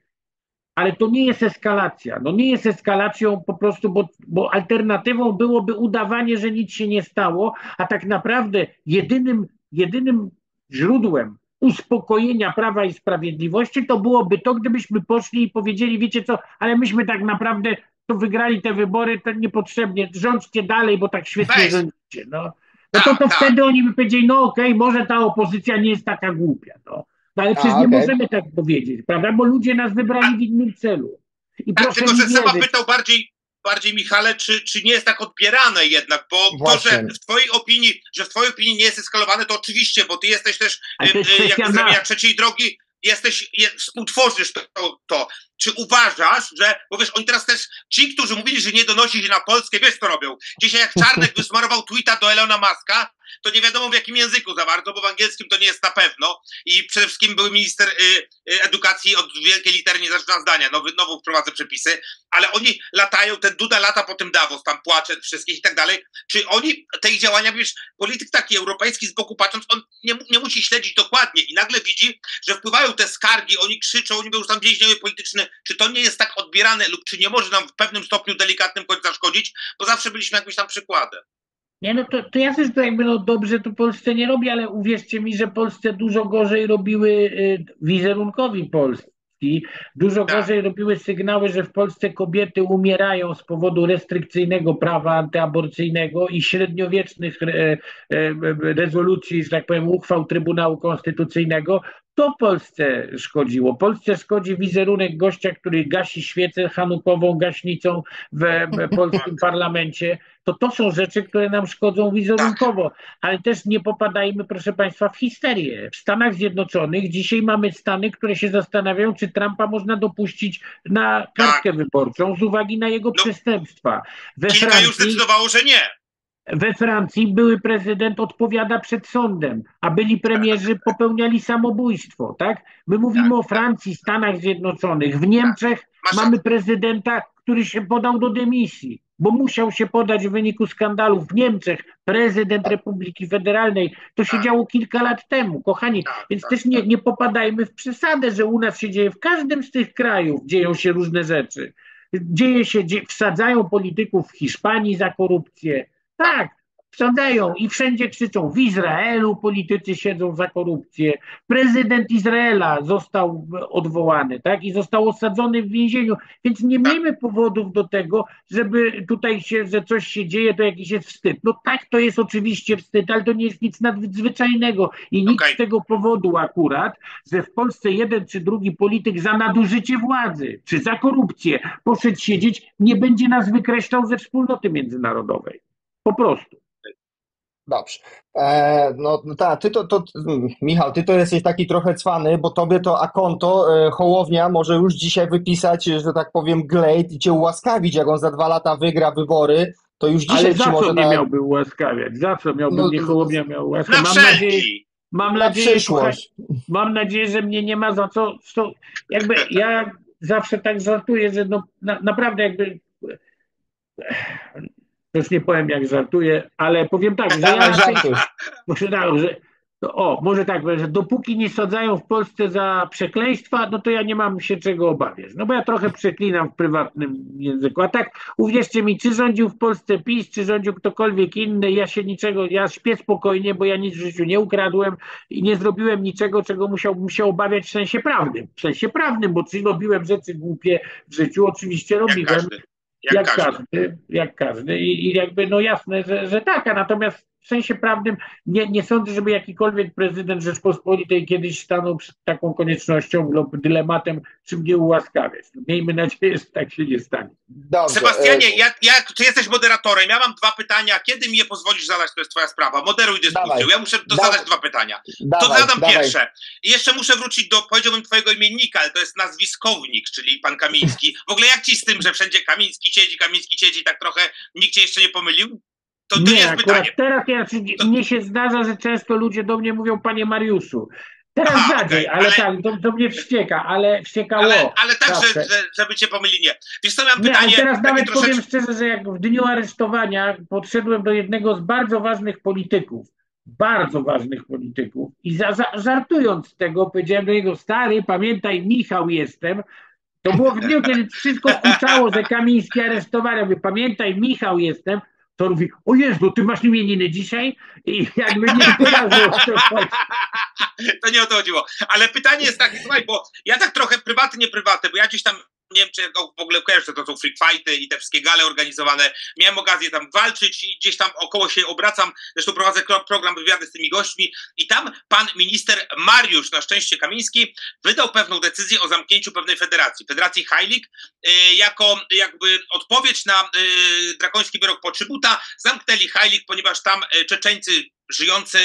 ale to nie jest eskalacja. No nie jest eskalacją po prostu, bo, bo alternatywą byłoby udawanie, że nic się nie stało, a tak naprawdę jedynym, jedynym źródłem uspokojenia Prawa i Sprawiedliwości to byłoby to, gdybyśmy poszli i powiedzieli, wiecie co, ale myśmy tak naprawdę to wygrali te wybory, to niepotrzebnie, rządźcie dalej, bo tak świetnie Bez. rządzicie. No, no to, to wtedy oni by powiedzieli, no okej, okay, może ta opozycja nie jest taka głupia, no, no ale przecież A, okay. nie możemy tak powiedzieć, prawda, bo ludzie nas wybrali A, w innym celu. I tak, tylko, że Seba pytał bardziej, bardziej Michale, czy, czy nie jest tak odbierane jednak, bo Właśnie. to, że w twojej opinii, że w twojej opinii nie jest eskalowane, to oczywiście, bo ty jesteś też y, jak na trzeciej drogi, jesteś, je, współtworzysz to, to. Czy uważasz, że, bo wiesz, oni teraz też, ci, którzy mówili, że nie donosi się na Polskę, wiesz co robią? Dzisiaj jak Czarnek wysmarował tweeta do Elona Muska, to nie wiadomo w jakim języku za bardzo, bo w angielskim to nie jest na pewno. I przede wszystkim był minister y, y, edukacji od wielkiej litery nie zaczyna zdania, nowy, nowo wprowadzę przepisy, ale oni latają, ten Duda lata po tym Davos, tam płacze wszystkich i tak dalej. Czy oni, te działania, wiesz, polityk taki europejski z boku patrząc, on nie, nie musi śledzić dokładnie i nagle widzi, że wpływają te skargi, oni krzyczą, oni były już tam więźniowie polityczne. Czy to nie jest tak odbierane lub czy nie może nam w pewnym stopniu delikatnym kogoś zaszkodzić, bo zawsze byliśmy jakimś tam przykładem? Nie, no to, to ja też to jakby no dobrze to Polsce nie robię, ale uwierzcie mi, że Polsce dużo gorzej robiły y, wizerunkowi Polski, dużo tak. gorzej robiły sygnały, że w Polsce kobiety umierają z powodu restrykcyjnego prawa antyaborcyjnego i średniowiecznych re, re, rezolucji, że tak powiem, uchwał Trybunału Konstytucyjnego. To Polsce szkodziło. Polsce szkodzi wizerunek gościa, który gasi świecę chanukową gaśnicą w polskim parlamencie. To to są rzeczy, które nam szkodzą wizerunkowo. Ale też nie popadajmy, proszę państwa, w histerię. W Stanach Zjednoczonych dzisiaj mamy stany, które się zastanawiają, czy Trumpa można dopuścić na kartkę wyborczą z uwagi na jego no, przestępstwa. We kilka Francji... już zdecydowało, że nie. We Francji były prezydent odpowiada przed sądem, a byli premierzy popełniali samobójstwo, tak? My mówimy tak, o Francji, Stanach Zjednoczonych. W Niemczech tak. mamy prezydenta, który się podał do dymisji, bo musiał się podać w wyniku skandalu. W Niemczech prezydent Republiki Federalnej. To się działo kilka lat temu, kochani. Więc też nie, nie popadajmy w przesadę, że u nas się dzieje. W każdym z tych krajów dzieją się różne rzeczy. Dzieje się, dzieje, wsadzają polityków w Hiszpanii za korupcję. Tak, wsadzają i wszędzie krzyczą. W Izraelu politycy siedzą za korupcję. Prezydent Izraela został odwołany, tak? I został osadzony w więzieniu. Więc nie miejmy powodów do tego, żeby tutaj się, że coś się dzieje, to jakiś jest wstyd. No tak, to jest oczywiście wstyd, ale to nie jest nic nadzwyczajnego. I nic okay. z tego powodu akurat, że w Polsce jeden czy drugi polityk za nadużycie władzy, czy za korupcję poszedł siedzieć, nie będzie nas wykreślał ze wspólnoty międzynarodowej. Po prostu. Dobrze. E, no ta, ty to, to, Michał, ty to jesteś taki trochę cwany, bo tobie to akonto e, Hołownia może już dzisiaj wypisać, że tak powiem, glejt i cię ułaskawić, jak on za dwa lata wygra wybory, to już dzisiaj... Ale za co nie na... miałby ułaskawiać? Za co miałby no, mnie Hołownia miał ułaskawiać? Mam nadzieję, mam, na nadzieję, przyszłość. Słuchaj, mam nadzieję, że mnie nie ma za co... co jakby ja zawsze tak żartuję, że no, na, naprawdę jakby... Już nie powiem, jak żartuję, ale powiem tak, że ja, raczej, że o, może tak, że dopóki nie sadzają w Polsce za przekleństwa, no to ja nie mam się czego obawiać. No bo ja trochę przeklinam w prywatnym języku. A tak, uwierzcie mi, czy rządził w Polsce PiS, czy rządził ktokolwiek inny, ja się niczego, ja śpię spokojnie, bo ja nic w życiu nie ukradłem i nie zrobiłem niczego, czego musiałbym się obawiać w sensie prawnym. W sensie prawnym, bo czy robiłem rzeczy głupie w życiu, oczywiście robiłem. Jak, jak każdy. każdy. Jak każdy. I, i jakby, no jasne, że, że tak, a natomiast w sensie prawnym nie, nie sądzę, żeby jakikolwiek prezydent Rzeczpospolitej kiedyś stanął przed taką koniecznością lub dylematem, czy mnie ułaskawiać. Miejmy nadzieję, że tak się nie stanie. Dobrze. Sebastianie, ja, ja, ty jesteś moderatorem, ja mam dwa pytania. Kiedy mi je pozwolisz zadać, to jest twoja sprawa. Moderuj dyskusję. Dawaj. Ja muszę dodać dawaj. dwa pytania. Dawaj. To zadam dawaj. pierwsze. I jeszcze muszę wrócić do, powiedziałbym, twojego imiennika, ale to jest nazwiskownik, czyli pan Kamiński. W ogóle jak ci z tym, że wszędzie Kamiński siedzi, Kamiński siedzi, tak trochę nikt cię jeszcze nie pomylił? To, to nie, jest pytanie. Teraz ja, czy, to... mnie się zdarza, że często ludzie do mnie mówią panie Mariuszu. Teraz Aha, rzadziej, okay, ale, ale tak, to, to mnie wścieka, ale wściekało. Ale, ale tak, że, że, żeby cię pomylili, nie. Wiesz co, mam nie, pytanie... Teraz nawet troszeczkę... powiem szczerze, że jak w dniu aresztowania podszedłem do jednego z bardzo ważnych polityków, bardzo ważnych polityków i za, za, żartując z tego powiedziałem do niego: stary, pamiętaj, Michał jestem. To było w dniu, kiedy wszystko huczało, że Kamiński aresztowany. Ja mówię: pamiętaj, Michał jestem. To mówi: o Jezu, ty masz imieniny dzisiaj? I jakby nie wydarzyło, o to chodzi. To nie o to chodziło. Ale pytanie jest takie, słuchaj, bo ja tak trochę prywatnie, prywatnie, bo ja gdzieś tam, nie wiem, czy w ogóle kojarzę, to są freak fighty i te wszystkie gale organizowane. Miałem okazję tam walczyć i gdzieś tam około się obracam. Zresztą prowadzę program wywiady z tymi gośćmi i tam pan minister Mariusz, na szczęście Kamiński, wydał pewną decyzję o zamknięciu pewnej federacji, Federacji Heilik, jako jakby odpowiedź na drakoński wyrok Poczybuta. Zamknęli Heilik, ponieważ tam Czeczeńcy żyjący,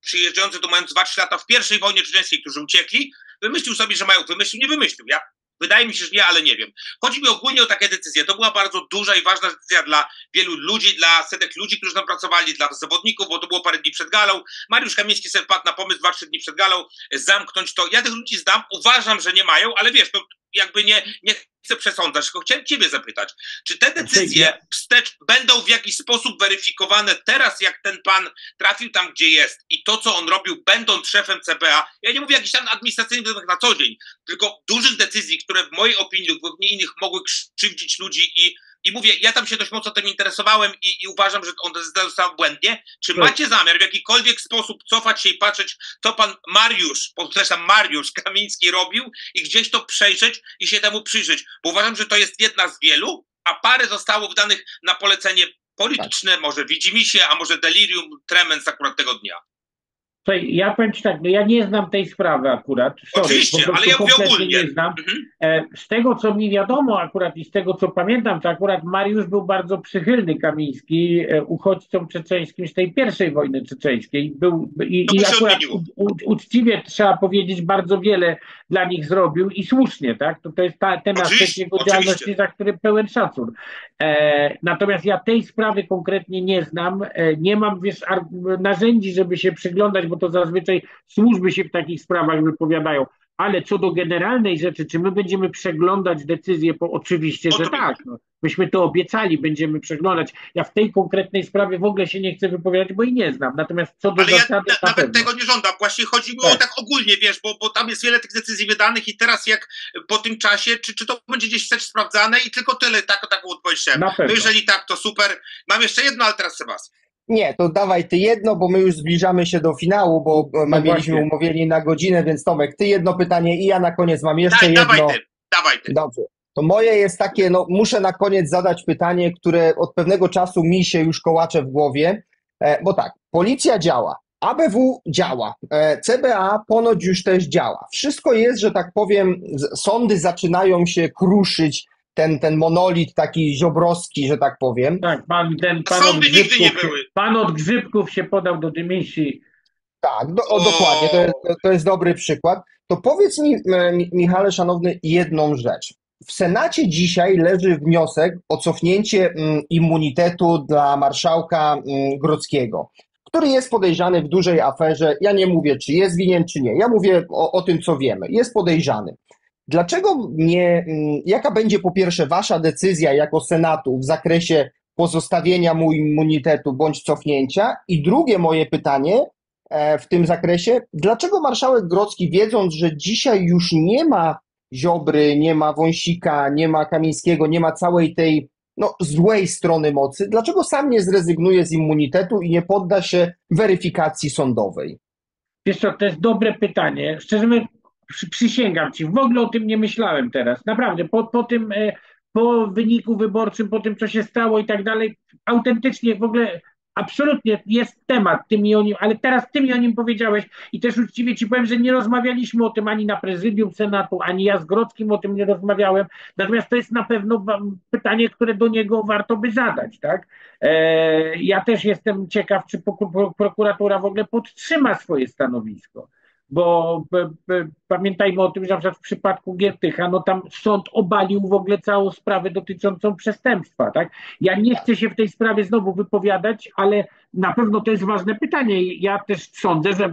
przyjeżdżający tu mając dwa trzy lata w pierwszej wojnie czeczeńskiej, którzy uciekli, wymyślił sobie, że mają, wymyślił, nie wymyślił, ja wydaje mi się, że nie, ale nie wiem. Chodzi mi ogólnie o takie decyzje. To była bardzo duża i ważna decyzja dla wielu ludzi, dla setek ludzi, którzy tam pracowali, dla zawodników, bo to było parę dni przed galą. Mariusz Kamiński sobie padł na pomysł dwa trzy dni przed galą zamknąć to. Ja tych ludzi znam, uważam, że nie mają, ale wiesz, to jakby nie, nie chcę przesądzać, tylko chciałem ciebie zapytać, czy te decyzje wstecz będą w jakiś sposób weryfikowane teraz, jak ten pan trafił tam, gdzie jest i to, co on robił, będąc szefem C B A, ja nie mówię jakichś tam administracyjnych na co dzień, tylko dużych decyzji, które w mojej opinii lub w innych mogły krzywdzić ludzi i, i mówię, ja tam się dość mocno tym interesowałem i, i uważam, że on został błędnie. Czy macie zamiar w jakikolwiek sposób cofać się i patrzeć, co pan Mariusz, podkreślam Mariusz Kamiński robił i gdzieś to przejrzeć i się temu przyjrzeć, bo uważam, że to jest jedna z wielu, a parę zostało wdanych na polecenie polityczne, tak. Może widzimy się, a może delirium tremens akurat tego dnia. Ja powiem ci tak, no ja nie znam tej sprawy akurat. Sorry, oczywiście, ale ja mówię ogólnie. Nie znam. Mhm. Z tego, co mi wiadomo akurat i z tego, co pamiętam, to akurat Mariusz był bardzo przychylny Kamiński uchodźcom czeczeńskim z tej pierwszej wojny czeczeńskiej. Był, i, i akurat u, u, uczciwie trzeba powiedzieć, bardzo wiele dla nich zrobił i słusznie, tak? To, to jest ta, ten aspekt jego działalności, za który pełen szacun. E, natomiast ja tej sprawy konkretnie nie znam. E, nie mam, wiesz, narzędzi, żeby się przyglądać, bo to zazwyczaj służby się w takich sprawach wypowiadają. Ale co do generalnej rzeczy, czy my będziemy przeglądać decyzję, bo oczywiście, że tak. No. Myśmy to obiecali, będziemy przeglądać. Ja w tej konkretnej sprawie w ogóle się nie chcę wypowiadać, bo i nie znam. Natomiast co do ale zasady... Ja na, nawet tego nie żądam. Właśnie chodzi mi tak. O tak ogólnie, wiesz, bo, bo tam jest wiele tych decyzji wydanych i teraz jak po tym czasie, czy, czy to będzie gdzieś wstecz sprawdzane i tylko tyle, tak, taką odpowiedź. No jeżeli tak, to super. Mam jeszcze jedno, ale teraz Sebastian. Nie, to dawaj ty jedno, bo my już zbliżamy się do finału, bo no mieliśmy umówieni na godzinę, więc Tomek, ty jedno pytanie i ja na koniec mam jeszcze Daj, jedno. Dawaj ty, dawaj ty. Dobrze. To moje jest takie, no muszę na koniec zadać pytanie, które od pewnego czasu mi się już kołacze w głowie, bo tak, policja działa, A B W działa, C B A ponoć już też działa. Wszystko jest, że tak powiem, sądy zaczynają się kruszyć, Ten, ten monolit taki ziobrowski, że tak powiem. Tak, pan, ten pan od Grzybków, nigdy nie były. Pan od Grzybków się podał do dymisji. Tak, do, o, dokładnie, to jest, to jest dobry przykład. To powiedz mi, Michale, szanowny, jedną rzecz. W Senacie dzisiaj leży wniosek o cofnięcie immunitetu dla marszałka Grodzkiego, który jest podejrzany w dużej aferze. Ja nie mówię, czy jest winien, czy nie. Ja mówię o, o tym, co wiemy. Jest podejrzany. Dlaczego nie, jaka będzie po pierwsze wasza decyzja jako Senatu w zakresie pozostawienia mu immunitetu bądź cofnięcia? I drugie moje pytanie, w tym zakresie. Dlaczego marszałek Grodzki, wiedząc, że dzisiaj już nie ma Ziobry, nie ma Wąsika, nie ma Kamińskiego, nie ma całej tej no, złej strony mocy, dlaczego sam nie zrezygnuje z immunitetu i nie podda się weryfikacji sądowej? Wiesz co, to jest dobre pytanie. Szczerze mówiąc, przysięgam ci, w ogóle o tym nie myślałem teraz. Naprawdę, po, po tym, po wyniku wyborczym, po tym, co się stało i tak dalej, autentycznie w ogóle... Absolutnie jest temat, ty mi o nim, ale teraz ty mi o nim powiedziałeś i też uczciwie ci powiem, że nie rozmawialiśmy o tym ani na prezydium Senatu, ani ja z Grodzkim o tym nie rozmawiałem, natomiast to jest na pewno pytanie, które do niego warto by zadać, tak? Eee, ja też jestem ciekaw, czy prokuratura w ogóle podtrzyma swoje stanowisko, bo p, p, pamiętajmy o tym, że na przykład w przypadku Giertycha, no tam sąd obalił w ogóle całą sprawę dotyczącą przestępstwa, tak? Ja nie chcę się w tej sprawie znowu wypowiadać, ale na pewno to jest ważne pytanie. Ja też sądzę, że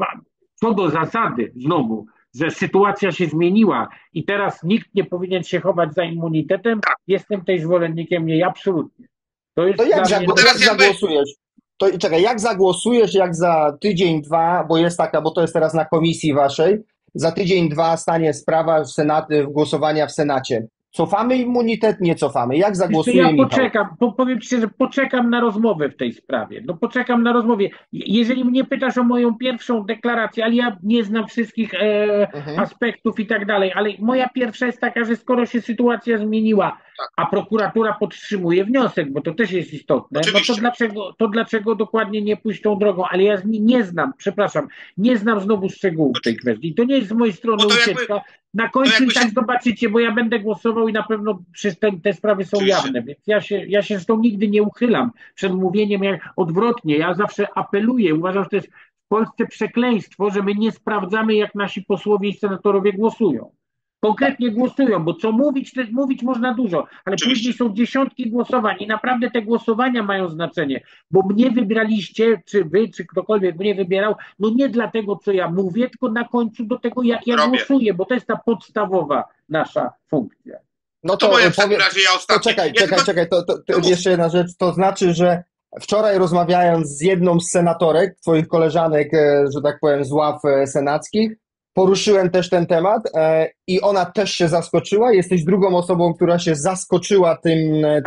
co do zasady znowu, że sytuacja się zmieniła i teraz nikt nie powinien się chować za immunitetem, jestem tej zwolennikiem jej absolutnie. To jest to jak za, teraz zagłosujesz? To czekaj, jak zagłosujesz, jak za tydzień, dwa, bo jest taka, bo to jest teraz na komisji waszej, za tydzień, dwa stanie sprawa w Senaty, głosowania w Senacie. Cofamy immunitet, nie cofamy. Jak zagłosuje Michał? Ja poczekam, po, powiem ci szczerze, poczekam na rozmowę w tej sprawie. No poczekam na rozmowie. Jeżeli mnie pytasz o moją pierwszą deklarację, ale ja nie znam wszystkich e, mhm. aspektów i tak dalej, ale moja pierwsza jest taka, że skoro się sytuacja zmieniła, a prokuratura podtrzymuje wniosek, bo to też jest istotne, oczywiście. No to dlaczego, to dlaczego dokładnie nie pójść tą drogą? Ale ja nie, nie znam, przepraszam, nie znam znowu szczegółów tej kwestii. To nie jest z mojej strony ucieczka. Jakby... Na końcu i tak zobaczycie, bo ja będę głosował i na pewno te, te sprawy są jawne, więc ja się, ja się z tą nigdy nie uchylam przed mówieniem, jak odwrotnie, ja zawsze apeluję, uważam, że to jest w Polsce przekleństwo, że my nie sprawdzamy, jak nasi posłowie i senatorowie głosują. Konkretnie głosują, bo co mówić, to mówić można dużo, ale później są dziesiątki głosowań i naprawdę te głosowania mają znaczenie, bo mnie wybraliście, czy wy, czy ktokolwiek mnie wybierał, no nie dlatego, co ja mówię, tylko na końcu do tego, jak ja Robię. głosuję, bo to jest ta podstawowa nasza funkcja. No to, to powiem, w takim razie ja ostatnio... To czekaj, czekaj, to... czekaj, to, to, to no jeszcze jedna rzecz, to znaczy, że wczoraj rozmawiając z jedną z senatorek, twoich koleżanek, że tak powiem, z ław senackich, poruszyłem też ten temat e, i ona też się zaskoczyła. Jesteś drugą osobą, która się zaskoczyła tym,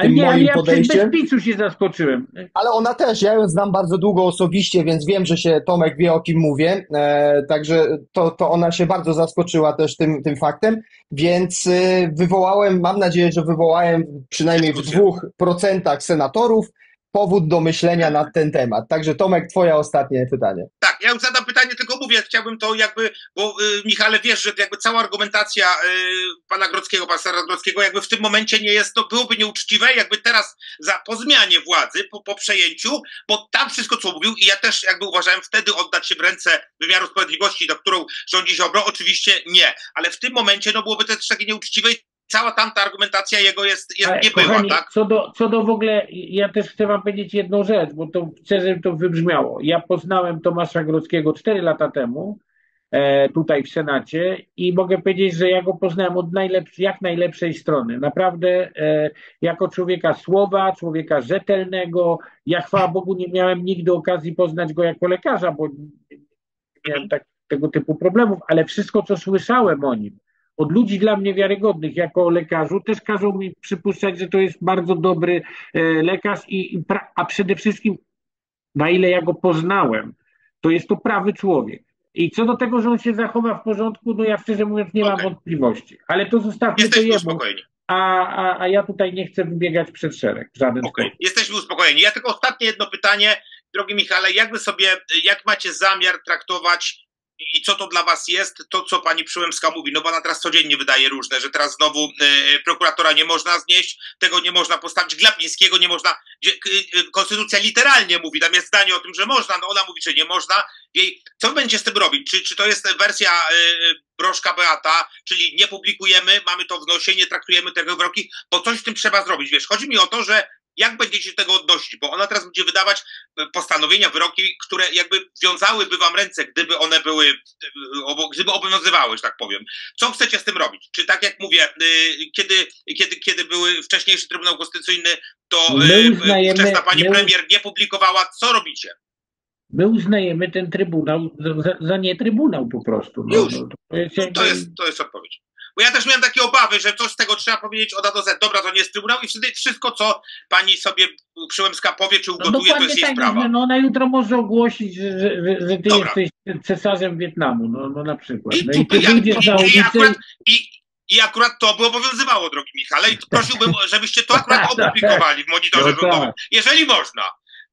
tym nie, moim ja podejściem. Ja bez PiS-u się zaskoczyłem. Ale ona też, ja ją znam bardzo długo osobiście, więc wiem, że się Tomek wie, o kim mówię. E, także to, to ona się bardzo zaskoczyła też tym, tym faktem, więc e, wywołałem, mam nadzieję, że wywołałem przynajmniej w dwóch procentach senatorów powód do myślenia nad ten temat. Także Tomek, twoje ostatnie pytanie. Tak, ja już zadam pytanie, tylko mówię, chciałbym to jakby, bo y, Michale, wiesz, że jakby cała argumentacja y, pana Grodzkiego, pana Sara Grodzkiego jakby w tym momencie nie jest, to byłoby nieuczciwe, jakby teraz za, po zmianie władzy, po, po przejęciu, bo tam wszystko, co mówił i ja też jakby uważałem wtedy oddać się w ręce wymiaru sprawiedliwości, do którą rządzi Ziobro, oczywiście nie, ale w tym momencie no byłoby też takie nieuczciwe. Cała tamta argumentacja jego jest, jest nie kochani, była, tak? Co do, co do w ogóle, ja też chcę wam powiedzieć jedną rzecz, bo to chcę, żeby to wybrzmiało. Ja poznałem Tomasza Grodzkiego cztery lata temu, e, tutaj w Senacie i mogę powiedzieć, że ja go poznałem od najlepszej, jak najlepszej strony. Naprawdę e, jako człowieka słowa, człowieka rzetelnego. Ja chwała Bogu nie miałem nigdy okazji poznać go jako lekarza, bo nie miałem tak, tego typu problemów, ale wszystko, co słyszałem o nim, od ludzi dla mnie wiarygodnych jako lekarzu, też każą mi przypuszczać, że to jest bardzo dobry e, lekarz, i, i pra, a przede wszystkim, na ile ja go poznałem, to jest to prawy człowiek. I co do tego, że on się zachowa w porządku, no ja szczerze mówiąc nie okay. mam wątpliwości. Ale to zostawmy Jesteśmy to jemu, a, a, a ja tutaj nie chcę wybiegać przed szereg. W żaden okay. sposób. Jesteśmy uspokojeni. Ja tylko ostatnie jedno pytanie, drogi Michale, jak wy sobie, jak macie zamiar traktować i co to dla was jest, to co pani Przyłębska mówi, no bo ona teraz codziennie wydaje różne, że teraz znowu y, prokuratora nie można znieść, tego nie można postawić, Glapińskiego nie można, y, y, konstytucja literalnie mówi, tam jest zdanie o tym, że można, no ona mówi, że nie można, jej, co będzie z tym robić, czy, czy to jest wersja y, Brożka Beata, czyli nie publikujemy, mamy to w nosie, nie traktujemy tego wyroki, bo coś w tym trzeba zrobić, wiesz, chodzi mi o to, że jak będziecie się tego odnosić? Bo ona teraz będzie wydawać postanowienia, wyroki, które jakby wiązałyby wam ręce, gdyby one były, gdyby obowiązywały, że tak powiem. Co chcecie z tym robić? Czy tak jak mówię, kiedy, kiedy, kiedy były wcześniejszy Trybunał Konstytucyjny, to uznajemy, wczesna pani my... premier nie publikowała. Co robicie? My uznajemy ten trybunał za, za nie trybunał po prostu. No, Już. No, to, jest jakby... to, jest, to jest odpowiedź. Bo ja też miałem takie obawy, że coś z tego trzeba powiedzieć od A do Z. Dobra, to nie jest trybunał i wtedy wszystko, co pani sobie Przyłębska powie, czy ugotuje, no to jest jej tak sprawa. Jest, no ona jutro może ogłosić, że, że, że ty Dobra. jesteś cesarzem Wietnamu, no, no na przykład. No I, i, ty jak, i, ulicę... i, akurat, i, I akurat to by obowiązywało, drogi Michale, i prosiłbym, żebyście to akurat opublikowali w monitorze rządowym, jeżeli można.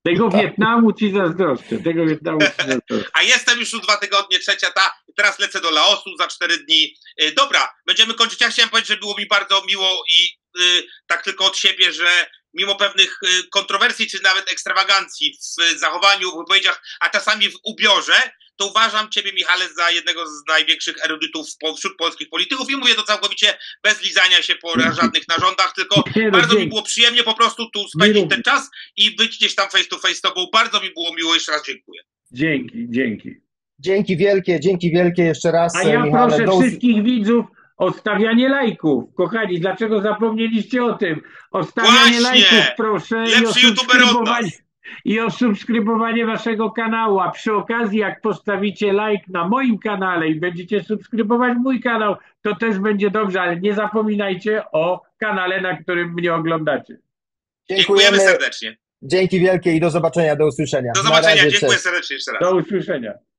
Tego Wietnamu ci zazdroszczę, tego Wietnamu ci zazdroszczę. A jestem już tu dwa tygodnie, trzecia ta, teraz lecę do Laosu za cztery dni. Dobra, będziemy kończyć. Ja chciałem powiedzieć, że było mi bardzo miło i yy, tak tylko od siebie, że mimo pewnych kontrowersji, czy nawet ekstrawagancji w zachowaniu, w wypowiedziach, a czasami w ubiorze, to uważam ciebie, Michale, za jednego z największych erudytów wśród polskich polityków i mówię to całkowicie bez lizania się po żadnych narządach, tylko bardzo mi było przyjemnie po prostu tu spędzić ten czas i być gdzieś tam face to face z tobą. Bardzo mi było miło, jeszcze raz dziękuję. Dzięki, dzięki. Dzięki wielkie, dzięki wielkie jeszcze raz. A ja Michale, proszę do... wszystkich widzów o stawianie lajków. Kochani, dlaczego zapomnieliście o tym? O stawianie lajków, proszę. Lepszy youtuber od nas. I o subskrybowanie waszego kanału, a przy okazji jak postawicie lajk na moim kanale i będziecie subskrybować mój kanał, to też będzie dobrze, ale nie zapominajcie o kanale, na którym mnie oglądacie. Dziękujemy, Dziękujemy serdecznie. Dzięki wielkie i do zobaczenia, do usłyszenia. Do zobaczenia, razie, dziękuję serdecznie jeszcze raz. Do usłyszenia.